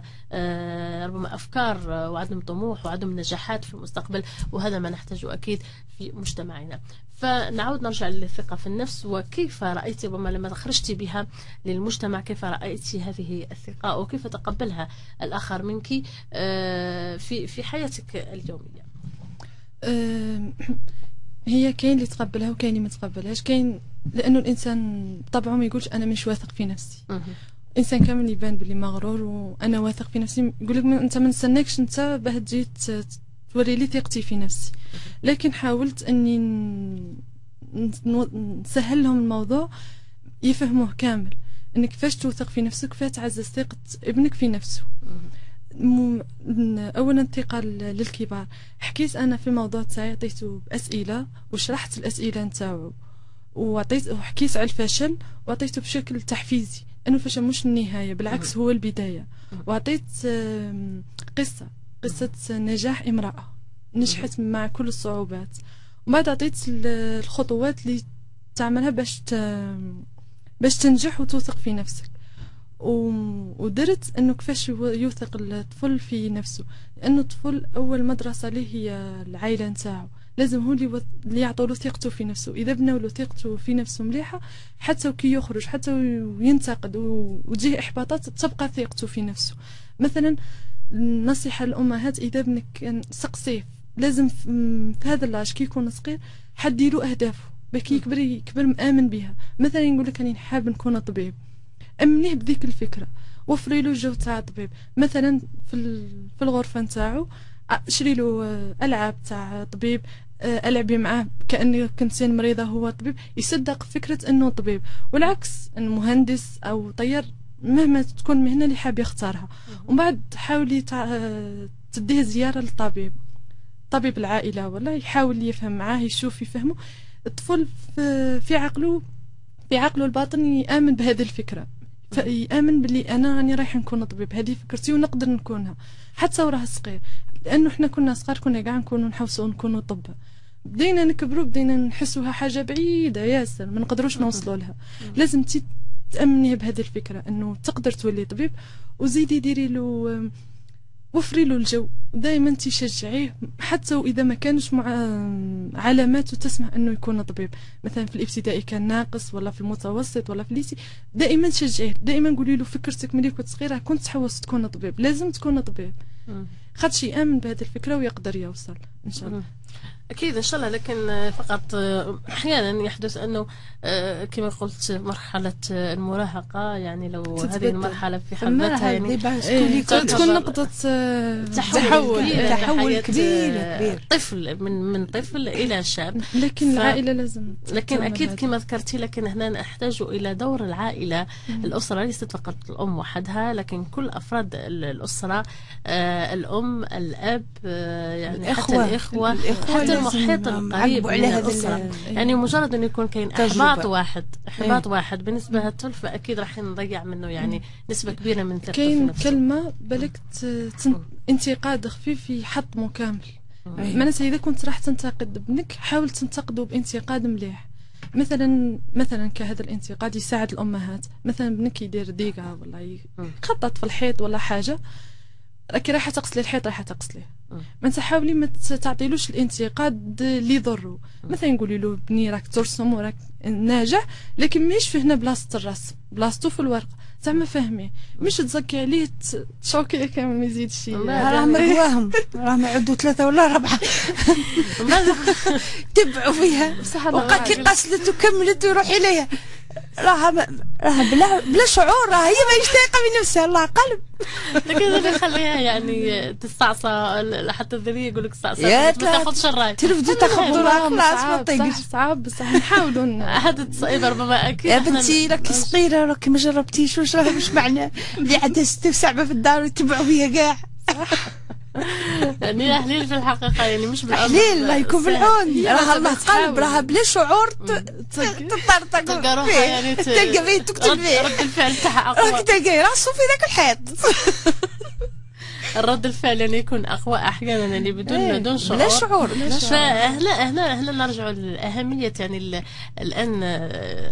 ربما أفكار وعندهم طموح وعندهم نجاحات في المستقبل، وهذا ما نحتاجه أكيد في مجتمعنا. فنعود نرجع للثقة في النفس وكيف رأيتي ربما لما خرجتي بها للمجتمع، كيف رأيتي هذه الثقة وكيف تقبلها الآخر منك في حياتك اليومية؟ هي كاين اللي تقبلها وكاين اللي ما تقبلهاش. كاين لانه الانسان طبعه ما يقولش انا مش واثق في نفسي. الانسان كامل يبان باللي مغرور وانا واثق في نفسي، يقول لك انت ما نستناكش انت باه تجي توري لي ثقتي في نفسي. لكن حاولت اني نسهل لهم الموضوع يفهموه كامل، انك كيفاش توثق في نفسك، كيفاش تعزز ثقة ابنك في نفسه. اولا الثقه للكبار، حكيت انا في الموضوع تاعي، عطيته باسئله وشرحت الاسئله نتاعو وحكيت على الفشل وعطيته بشكل تحفيزي انه الفشل مش النهايه بالعكس هو البدايه، وعطيت قصه نجاح امراه نجحت مع كل الصعوبات، وبعد عطيت الخطوات اللي تعملها باش تنجح وتوثق في نفسك. ودرت انه كيفاش يوثق الطفل في نفسه، لانه الطفل اول مدرسه له هي العائله نتاعو، لازم هو اللي يعطوا له ثقته في نفسه. اذا بنوا له ثقته في نفسه مليحه حتى كي يخرج حتى ينتقد وتجيه احباطات تبقى ثقته في نفسه. مثلا النصيحه للامهات، اذا ابنك سقسيه لازم في هذا اللاج كي يكون صغير حديروا اهدافه باكي يكبر مآمن بها. مثلا يقول لك راني حاب نكون طبيب، امنيه بذيك الفكره، وفري له الجو تاع الطبيب. مثلا في الغرفه نتاعو شري له العاب تاع طبيب، العبي معاه كاني كنت مريضه هو طبيب، يصدق فكره انه طبيب. والعكس ان مهندس او طيار مهما تكون المهنه اللي حاب يختارها، ومن بعد حاولي تديه زياره للطبيب، طبيب العائله ولا يحاول يفهم معاه، يشوف يفهمه. الطفل في عقله الباطن يامن بهذه الفكره، فيامن بلي انا راني رايح نكون طبيب، هذه فكرتي ونقدر نكونها حتى وراه صغير. لانه احنا كنا صغار كنا كاع نكونوا نحوسوا نكونوا طبا، بدينا نكبروا بدينا نحسوها حاجه بعيده ياسر ما نقدروش نوصلوا لها. لازم تامني بهذه الفكره انه تقدر تولي طبيب، وزيدي ديري له وفري له الجو، دائما تشجعيه حتى واذا ما كانش مع علاماته تسمح انه يكون طبيب. مثلا في الابتدائي كان ناقص ولا في المتوسط ولا في الليسي، دائما تشجعيه، دائما قولي له فكرتك ملي كنت صغيره كنت تحوس تكون طبيب، لازم تكون طبيب، خاطش يامن بهذه الفكره ويقدر يوصل ان شاء الله. اكيد ان شاء الله. لكن فقط احيانا يحدث انه كما قلت مرحله المراهقه، يعني لو هذه المرحله في حد ذاتها يعني تكون نقطه تحول كبير، طفل من طفل الى شاب. لكن العائله لازم، لكن اكيد كما ذكرتي، لكن هنا نحتاج الى دور العائله. الاسره ليست فقط الام وحدها، لكن كل افراد الاسره، الام، الاب، يعني حتى الاخوه، حتى المحيط القريب من الأسرة. يعني مجرد أن يكون كاين إحباط واحد بالنسبة للطفل أكيد راح نضيع منه يعني نسبة كبيرة من ثقته في نفسه. كاين كلمة بالك انتقاد خفيف يحطمه كامل، معناتها إذا كنت راح تنتقد ابنك حاول تنتقده بانتقاد مليح. مثلا كهذا الانتقاد يساعد الأمهات. مثلا ابنك يدير ديقة والله يخطط في الحيط ولا حاجة، راكي رايحه تقصلي الحيط، رايحه تقصليه، ما تحاولي ما تعطيلوش الانتقاد اللي يضره. مثلا قولي له بني راك ترسم وراك ناجح، لكن ماهيش فهنا بلاصه الرسم، بلاصتو في الورق زعما، فهمي، مش تزكي عليه تشوكيه كامل ما يزيدش شي، راه مكواهم راه ما عندو ثلاثه ولا ربعه تبعوا فيها وقعت لي قسلت وكملت وروح اليها، راها بلا شعور، راها هي ماهيش تايقه من نفسها، الله قلب. لكن اللي خليها يعني تستعصى حتى الذريه يقول لك استعصى ما تاخذش الراي، ترفدي تاخذ راك راس ما تطيقش. صعب بصح نحاولوا هذه الصعيبه ربما اكيد. يا بنتي راكي صغيره، راكي ما جربتيش، واش راه مش معناه اللي عندها 6 و7 في الدار ويتبعوا فيا كاع. يعني حليل في الحقيقه، يعني مش بالامر حليل، الله يكون في العون، راها الله قلب، راها بلا شعور تطرطق، تلقى روحها يعني تلقى فيه تقتل فيه، رد الفعل تاعها اقوى، راك تلقاي راسو في ذاك الحيط، الرد الفعل يعني يكون اقوى احيانا يعني بدون شعور، بلا شعور. فهنا نرجعوا لاهميه يعني الان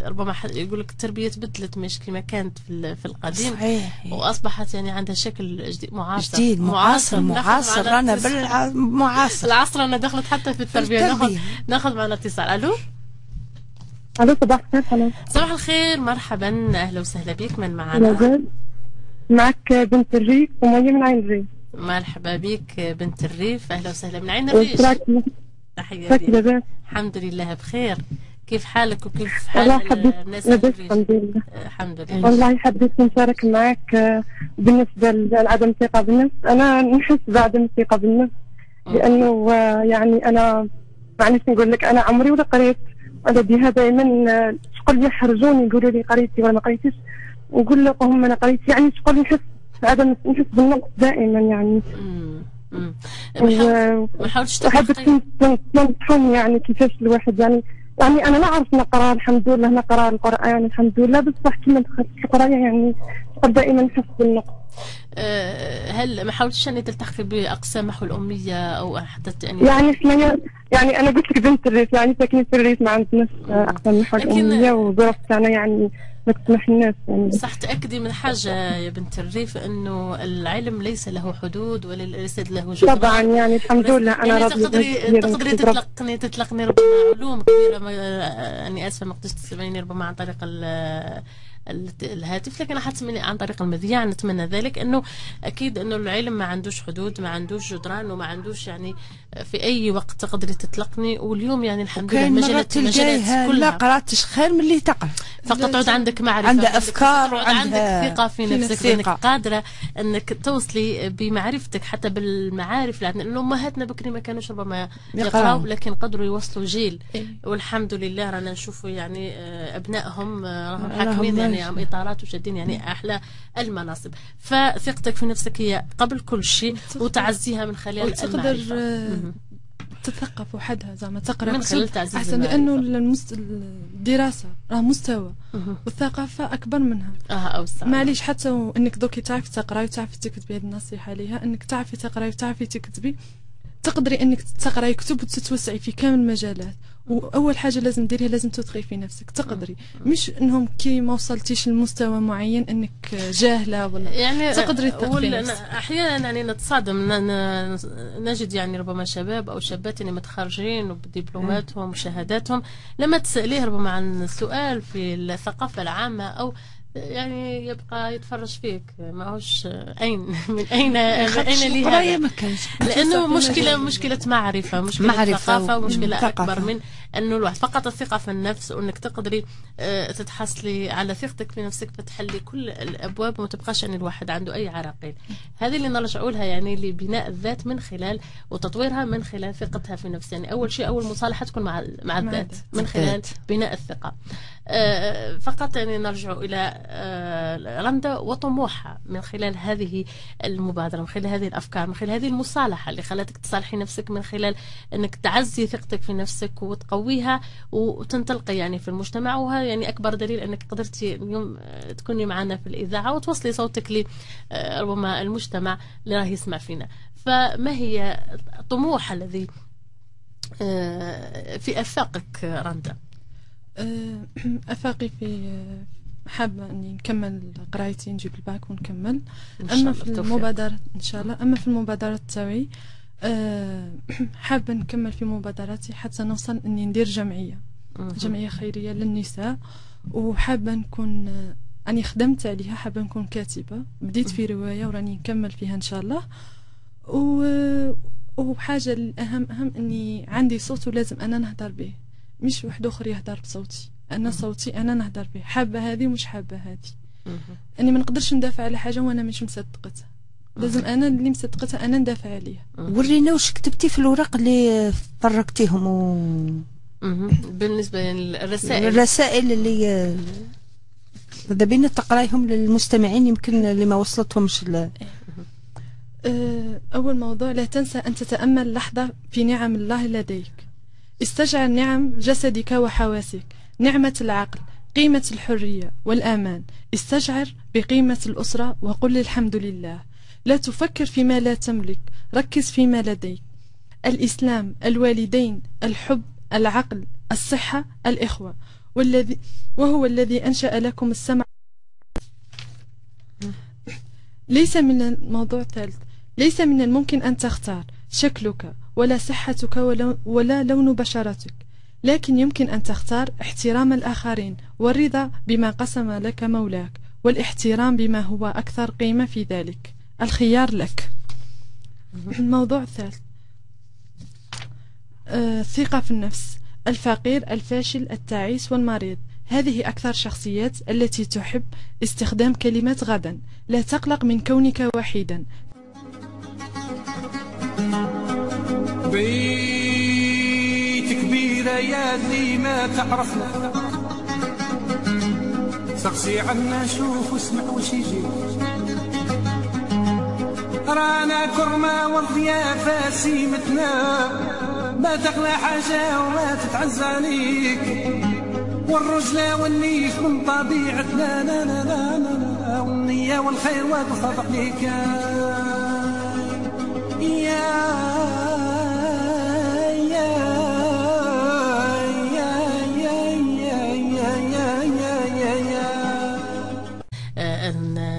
ربما يقول لك التربيه تبدلت مش كما كانت في القديم، صحيح، واصبحت يعني عندها شكل معاصر. رانا بالمعاصر العصر، انا دخلت حتى في التربيه. ناخذ معنا اتصال. الو صباح الخير. صباح الخير، مرحبا، اهلا وسهلا بك، من معنا؟ معك بنت الريف ومريم من عين الريف. مرحبا بك بنت الريف، اهلا وسهلا من عين الريف. تحية لك. الحمد لله بخير، كيف حالك وكيف حال الناس في الريف؟ الحمد لله. والله حبيت نشارك معك بالنسبة لعدم الثقة بالنفس. أنا نحس بعدم الثقة بالنفس لأنه يعني أنا معليش نقول لك، أنا عمري ولا قريت، أنا بها دائما شغل يحرجوني، يقولوا لي قريتي ولا ما قريتيش، ونقول لهم انا قريت، يعني شغل نحس بالنقص دائما يعني. ما نحاولش تحققي ننصحهم يعني كيفاش الواحد يعني انا نعرف نقرا، الحمد لله نقرا القران الحمد لله، بصح كي ما دخلتش القرايه يعني دائما نحس بالنقص. هل ما حاولتش أن تلتحقي بأقسامه الأمية أو حتى يعني أنا قلت لك بنت الريف، يعني ساكنين في الريف ما عندناش أقسام محور الأمية والظروف تاعنا يعني ما تسمحلناش. يعني صح، تأكدي من حاجة يا بنت الريف أنه العلم ليس له حدود ولا ليس له جدران. طبعا يعني الحمد لله أنا يعني تقدري تطلقني ربما علوم كبيرة، يعني آسفة ما قدرتش تسمعيني ربما عن طريق الهاتف، لكن حتسمعني عن طريق المذياع. نتمنى ذلك، انه اكيد انه العلم ما عندوش حدود، ما عندوش جدران، وما عندوش يعني في اي وقت تقدري تطلقني. واليوم يعني الحمد لله المجالات كلها، ما قراتش خير من اللي تقرا، فقط تعود عندك معرفه، عندها افكار، وعندك ثقه في نفسك انك قادره انك توصلي بمعرفتك حتى بالمعارف، لان امهاتنا بكري ما كانوش ربما يقراو لكن قدروا يوصلوا جيل. والحمد لله رانا نشوفوا يعني ابنائهم راهم حاكمين يعني عم اطارات وشادين يعني احلى المناصب. فثقتك في نفسك هي قبل كل شيء، وتعزيها من خلال المعرفة. تقدر تثقف وحدها، زعما تقرا من خلال تعزيز احسن، لانه الدراسه راه مستوى والثقافه اكبر منها اوسع. معليش حتى انك دوكي تعرفي تقراي وتعرفي تكتبي، هذه النصيحه ليها، انك تعرفي تقراي وتعرفي تكتبي، تقدري انك تقراي كتب وتتوسعي في كامل المجالات. واول حاجه لازم ديريها لازم تثقي في نفسك، تقدري مش انهم كي ما وصلتيش لمستوى معين انك جاهله ولا يعني تقدري تثقي في نفسك. احيانا يعني نتصادم نجد يعني ربما شباب او شابات يعني متخرجين وبدبلوماتهم وشهاداتهم، لما تساليه ربما عن سؤال في الثقافه العامه او يعني يبقى يتفرج فيك، ماهوش من اين لي هذا، لانه مشكله معرفه، مشكله ثقافه، ومشكله اكبر من انه الواحد فقط الثقه في النفس، وانك تقدري تتحصلي على ثقتك في نفسك فتحلي كل الابواب وما تبقاش ان الواحد عنده اي عراقيل. هذه اللي نرجعوا لها يعني لبناء الذات من خلال وتطويرها من خلال ثقتها في نفسها. يعني اول شيء اول مصالحه تكون مع الذات من خلال بناء الثقه. فقط يعني نرجع إلى رندة وطموحها من خلال هذه المبادرة، من خلال هذه الأفكار، من خلال هذه المصالحة اللي خلاتك تصالحي نفسك، من خلال أنك تعزي ثقتك في نفسك وتقويها وتنطلقي يعني في المجتمع. وهذا يعني أكبر دليل أنك قدرتي اليوم تكوني معنا في الإذاعة وتوصلي صوتك ل ربما المجتمع اللي راه يسمع فينا. فما هي الطموح الذي في آفاقك رندة؟ أفاقي في حابة أني نكمل قرايتي، نجيب الباك ونكمل. أما في المبادرة إن شاء الله، أما في المبادرة تاعي حابة نكمل في مبادراتي حتى نوصل أني ندير جمعية خيرية للنساء، وحابة نكون أني خدمت عليها، حابة نكون كاتبة، بديت في رواية وراني نكمل فيها إن شاء الله. وحاجة الأهم أني عندي صوت ولازم أنا نهضر به، مش واحد اخر يهدر بصوتي، انا صوتي انا نهدر به، حابه هذه ومش حابه هذه. اني ما نقدرش ندافع على حاجه وانا مش مصدقتها، لازم انا اللي مصدقتها انا ندافع عليها. ورينا واش كتبتي في الوراق اللي فرقتيهم بالنسبه للرسائل، الرسائل اللي ماذا بينا تقرايهم للمستمعين يمكن اللي ما وصلتهمش. اول موضوع، لا تنسى ان تتامل لحظه في نعم الله لديك، استشعر نعم جسدك وحواسك، نعمة العقل، قيمة الحرية والأمان، استشعر بقيمة الأسرة وقل الحمد لله. لا تفكر فيما لا تملك، ركز فيما لديك، الإسلام، الوالدين، الحب، العقل، الصحة، الإخوة، وهو الذي أنشأ لكم السمع. ليس من الموضوع الثالث، ليس من الممكن أن تختار شكلك ولا صحتك ولا لون بشرتك، لكن يمكن أن تختار احترام الآخرين والرضا بما قسم لك مولاك، والاحترام بما هو أكثر قيمة في ذلك، الخيار لك. الموضوع الثالث، الثقة في النفس، الفقير، الفاشل، التعيس والمريض، هذه أكثر الشخصيات التي تحب استخدام كلمة غدا. لا تقلق من كونك وحيدا. بيت كبيرة يا اللي ما تعرفنا، سقسي عنا شوف واسمع وش يجي، رانا كرمة والضيافة سيمتنا، ما تغلى حاجة وما تتعز عليك، والرجلة والنيف من طبيعتنا. لا لا لا لا لا والنية والخير والصدق لك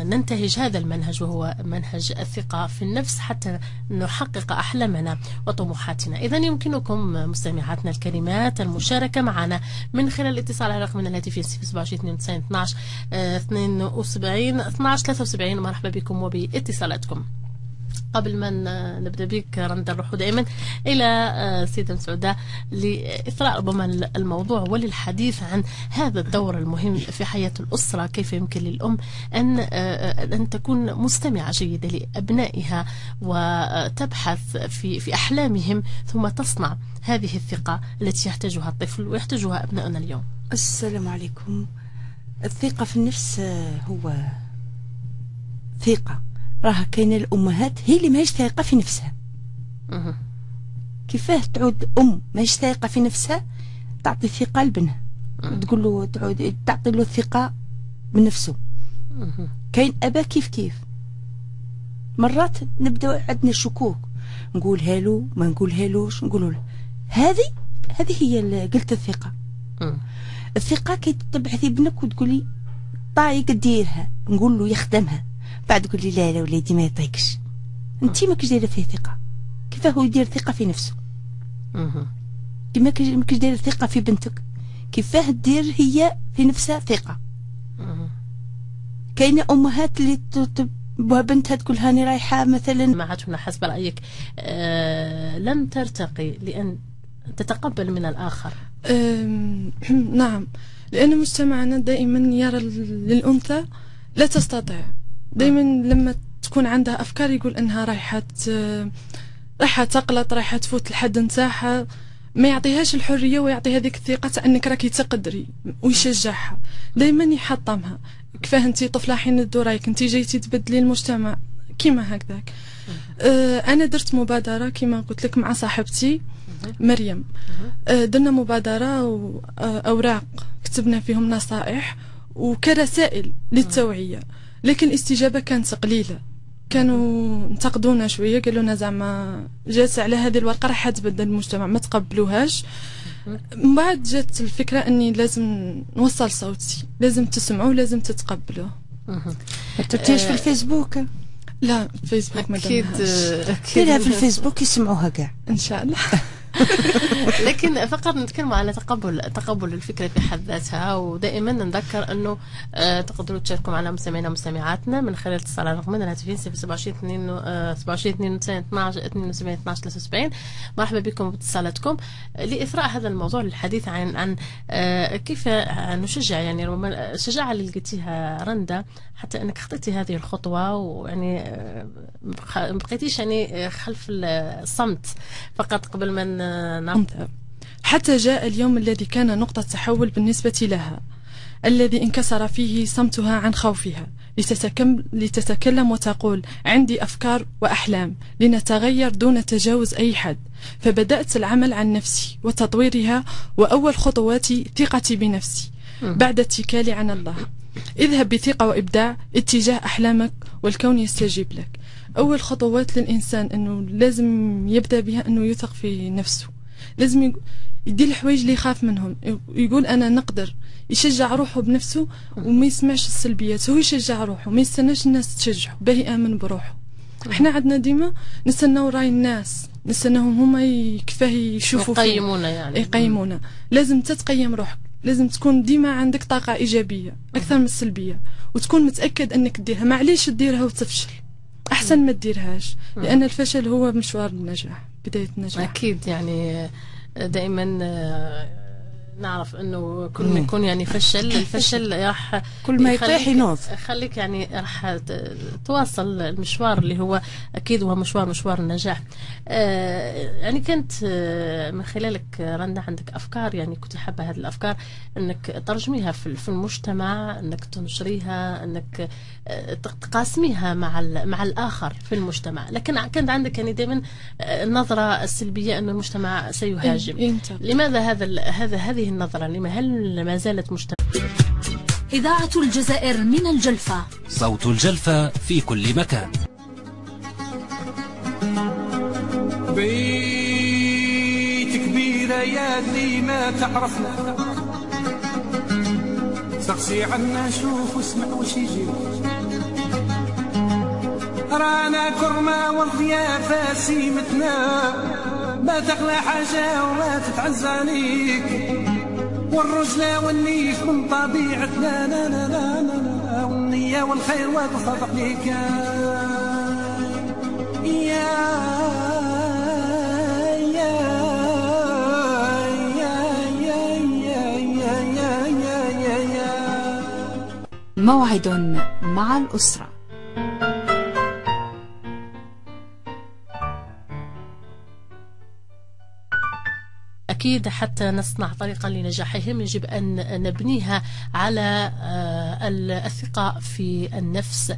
ننتهج هذا المنهج وهو منهج الثقة في النفس حتى نحقق أحلامنا وطموحاتنا. إذا يمكنكم مستمعاتنا الكريمات المشاركة معنا من خلال الاتصال على رقمنا الهاتفي 072 22 12 72 12 73. مرحبا بكم وباتصالاتكم. قبل ما نبدأ بك رندة نروح دائما إلى سيدة مسعودة لإثراء ربما الموضوع وللحديث عن هذا الدور المهم في حياة الأسرة. كيف يمكن للأم أن تكون مستمعة جيدة لأبنائها وتبحث في أحلامهم ثم تصنع هذه الثقة التي يحتاجها الطفل ويحتاجها أبنائنا اليوم. السلام عليكم. الثقة في النفس هو ثقة راه كاينه الامهات هي اللي ماهيش ثايقه في نفسها. كيفاه تعود ام ماهيش ثايقه في نفسها تعطي ثقه لبنها تقول له تعود تعطي له الثقه من نفسه. كاين ابا كيف مرات نبداو عندنا شكوك نقولها له ما نقولها لوش نقولوا له هذه هي قلت الثقه. الثقه كي تبعثي ابنك وتقولي طايق ديرها نقول له يخدمها بعد تقول لي لا وليدي ما يطيقش انت ماكش دايره فيه ثقه. كيفاه هو يدير ثقه في نفسه كيما ماكش دايره ثقه في بنتك كيفاه دير هي في نفسها ثقه. كاينه امهات اللي بنتها تقول هاني رايحه مثلا معاتنا حسب رايك لم ترتقي لان تتقبل من الاخر. نعم لان مجتمعنا دائما يرى للانثى لا تستطيع. دايما لما تكون عندها افكار يقول انها رايحه تقلط رايحه تفوت الحد نتاعها ما يعطيهاش الحريه ويعطي هذيك الثقه تاع انك راكي تقدري ويشجعها دايما يحطمها كفاه انت طفله حين الدور رايك انت جيتي تبدلي المجتمع كيما هكذاك. انا درت مبادره كيما قلت لك مع صاحبتي مريم. درنا مبادره واوراق كتبنا فيهم نصائح وكرسائل للتوعيه لكن الاستجابه كانت قليله. كانوا انتقدونا شويه قالوا لنا زعما جات على هذه الورقه راح تبدل المجتمع ما تقبلوهاش. من بعد جات الفكره اني لازم نوصل صوتي لازم تسمعوه لازم تتقبلوه. ما درتيهاش في الفيسبوك؟ لا الفيسبوك ما درناهاش اكيد في الفيسبوك يسمعوها كاع ان شاء الله. لكن فقط نتكلم على تقبل الفكرة في حد ذاتها. ودائما نذكر أنه تقدروا تشاركوا معنا مستمعينا ومستمعاتنا من خلال اتصال على رقمنا الهاتفي 072 22 12 72 12 73. مرحبا بكم باتصالاتكم لإثراء هذا الموضوع للحديث عن كيف نشجع يعني ربما الشجاعة اللي لقيتيها رندة حتى أنك خطيتي هذه الخطوة ويعني ما بقيتيش يعني خلف الصمت فقط قبل من حتى جاء اليوم الذي كان نقطة تحول بالنسبة لها الذي انكسر فيه صمتها عن خوفها لتتكلم وتقول عندي أفكار وأحلام لنتغير دون تجاوز أي حد. فبدأت العمل عن نفسي وتطويرها وأول خطواتي ثقتي بنفسي بعد اتكالي عن الله. اذهب بثقة وإبداع اتجاه أحلامك والكون يستجيب لك. أول خطوات للإنسان أنه لازم يبدأ بها أنه يثق في نفسه لازم يدير الحوايج اللي يخاف منهم يقول أنا نقدر يشجع روحه بنفسه وما يسمعش السلبيات هو يشجع روحه ما يستناش الناس تشجعه باهي آمن بروحه. احنا عندنا ديما نستناو راي الناس نستناهم هما كيفاه يشوفوا يقيمونا يعني يقيمونا. لازم تتقيم روحك لازم تكون ديما عندك طاقة إيجابية أكثر من السلبية وتكون متأكد أنك تديرها معليش تديرها وتفشل أحسن ما تديرهاش لأن الفشل هو مشوار النجاح بداية النجاح. أكيد يعني دائما نعرف أنه كل ما يكون يعني الفشل راح كل ما يطيح ينوض خليك يعني راح تواصل المشوار اللي هو أكيد هو مشوار النجاح. يعني كنت من خلالك رندة عندك أفكار يعني كنت حابة هذه الأفكار أنك ترجميها في المجتمع أنك تنشريها أنك تقاسميها مع الآخر في المجتمع لكن كانت عندك يعني دائما النظرة السلبية أن المجتمع سيهاجم. لماذا هذه النظرة؟ هل ما زالت مجتمع إذاعة الجزائر من الجلفة، صوت الجلفة في كل مكان. بيت كبيرة يا اللي ما تعرفنا، سقسي عنا شوف واسمع وش يجي، رانا كرمة والضيافة سيمتنا، ما تغلى حاجة وما تتعز عليك، والرجلة والنيف من طبيعتنا، لا لا لا لا، والنية والخير وتصدق ليك موعد مع الأسرة. أكيد حتى نصنع طريقا لنجاحهم يجب أن نبنيها على الثقة في النفس.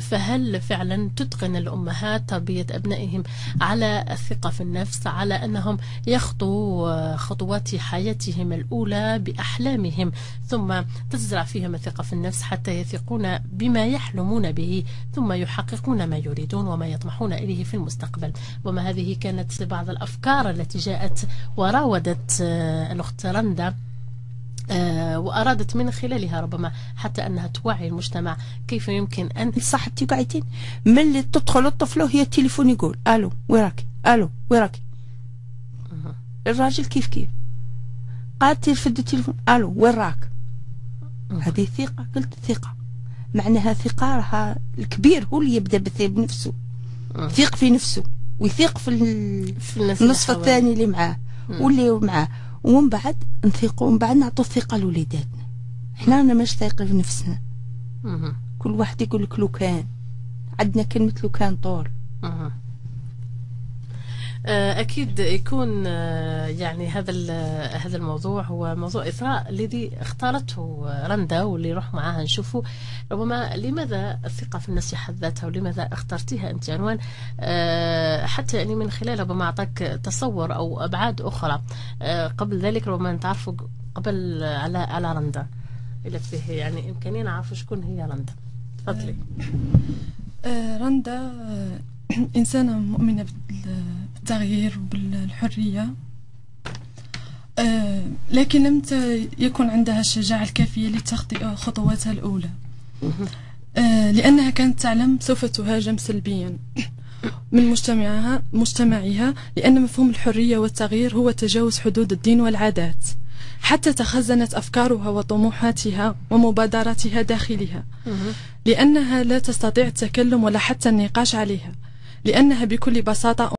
فهل فعلا تتقن الأمهات تربية أبنائهم على الثقة في النفس، على أنهم يخطوا خطوات حياتهم الأولى بأحلامهم، ثم تزرع فيهم الثقة في النفس حتى يثقون بما يحلمون به، ثم يحققون ما يريدون وما يطمحون إليه في المستقبل؟ وما هذه كانت بعض الأفكار التي جاءت وراء ودت الأخت رندة، وأرادت من خلالها ربما حتى أنها توعي المجتمع كيف يمكن أن صح. تقعدين ملي تدخل الطفل هي التليفون يقول ألو وراكي، ألو وراكي، الراجل كيف كيف قاعد ترفد التليفون ألو وراك. هذه ثقة، قلت ثقة معناها ثقة، راها الكبير هو اللي يبدأ بنفسه، ثق في نفسه ويثق في النصف الثاني اللي معاه واللي معاه، ومن بعد نثيقوا ومن بعد نعطوا الثقه لوليداتنا. حنا ماناش ثايقين في نفسنا. كل واحد يقول لك لو كان، عندنا كلمه لو كان طول. أكيد يكون يعني هذا الموضوع هو موضوع إثراء الذي اختارته رندة واللي نروح معاها نشوفه. ربما لماذا الثقة في النفس حد ذاتها، ولماذا اخترتيها أنت عنوان حتى يعني من خلال ربما أعطاك تصور أو أبعاد أخرى. قبل ذلك ربما نتعرفوا قبل على رندة، إلا فيه يعني إمكانية نعرفوا شكون هي رندة. تفضلي. رندة إنسانة مؤمنة بالتغيير وبالحرية، لكن لم يكن عندها الشجاعة الكافية لتخطي خطواتها الأولى، لأنها كانت تعلم سوف تهاجم سلبيا من مجتمعها، لأن مفهوم الحرية والتغيير هو تجاوز حدود الدين والعادات، حتى تخزنت أفكارها وطموحاتها ومبادراتها داخلها، لأنها لا تستطيع التكلم ولا حتى النقاش عليها، لأنها بكل بساطة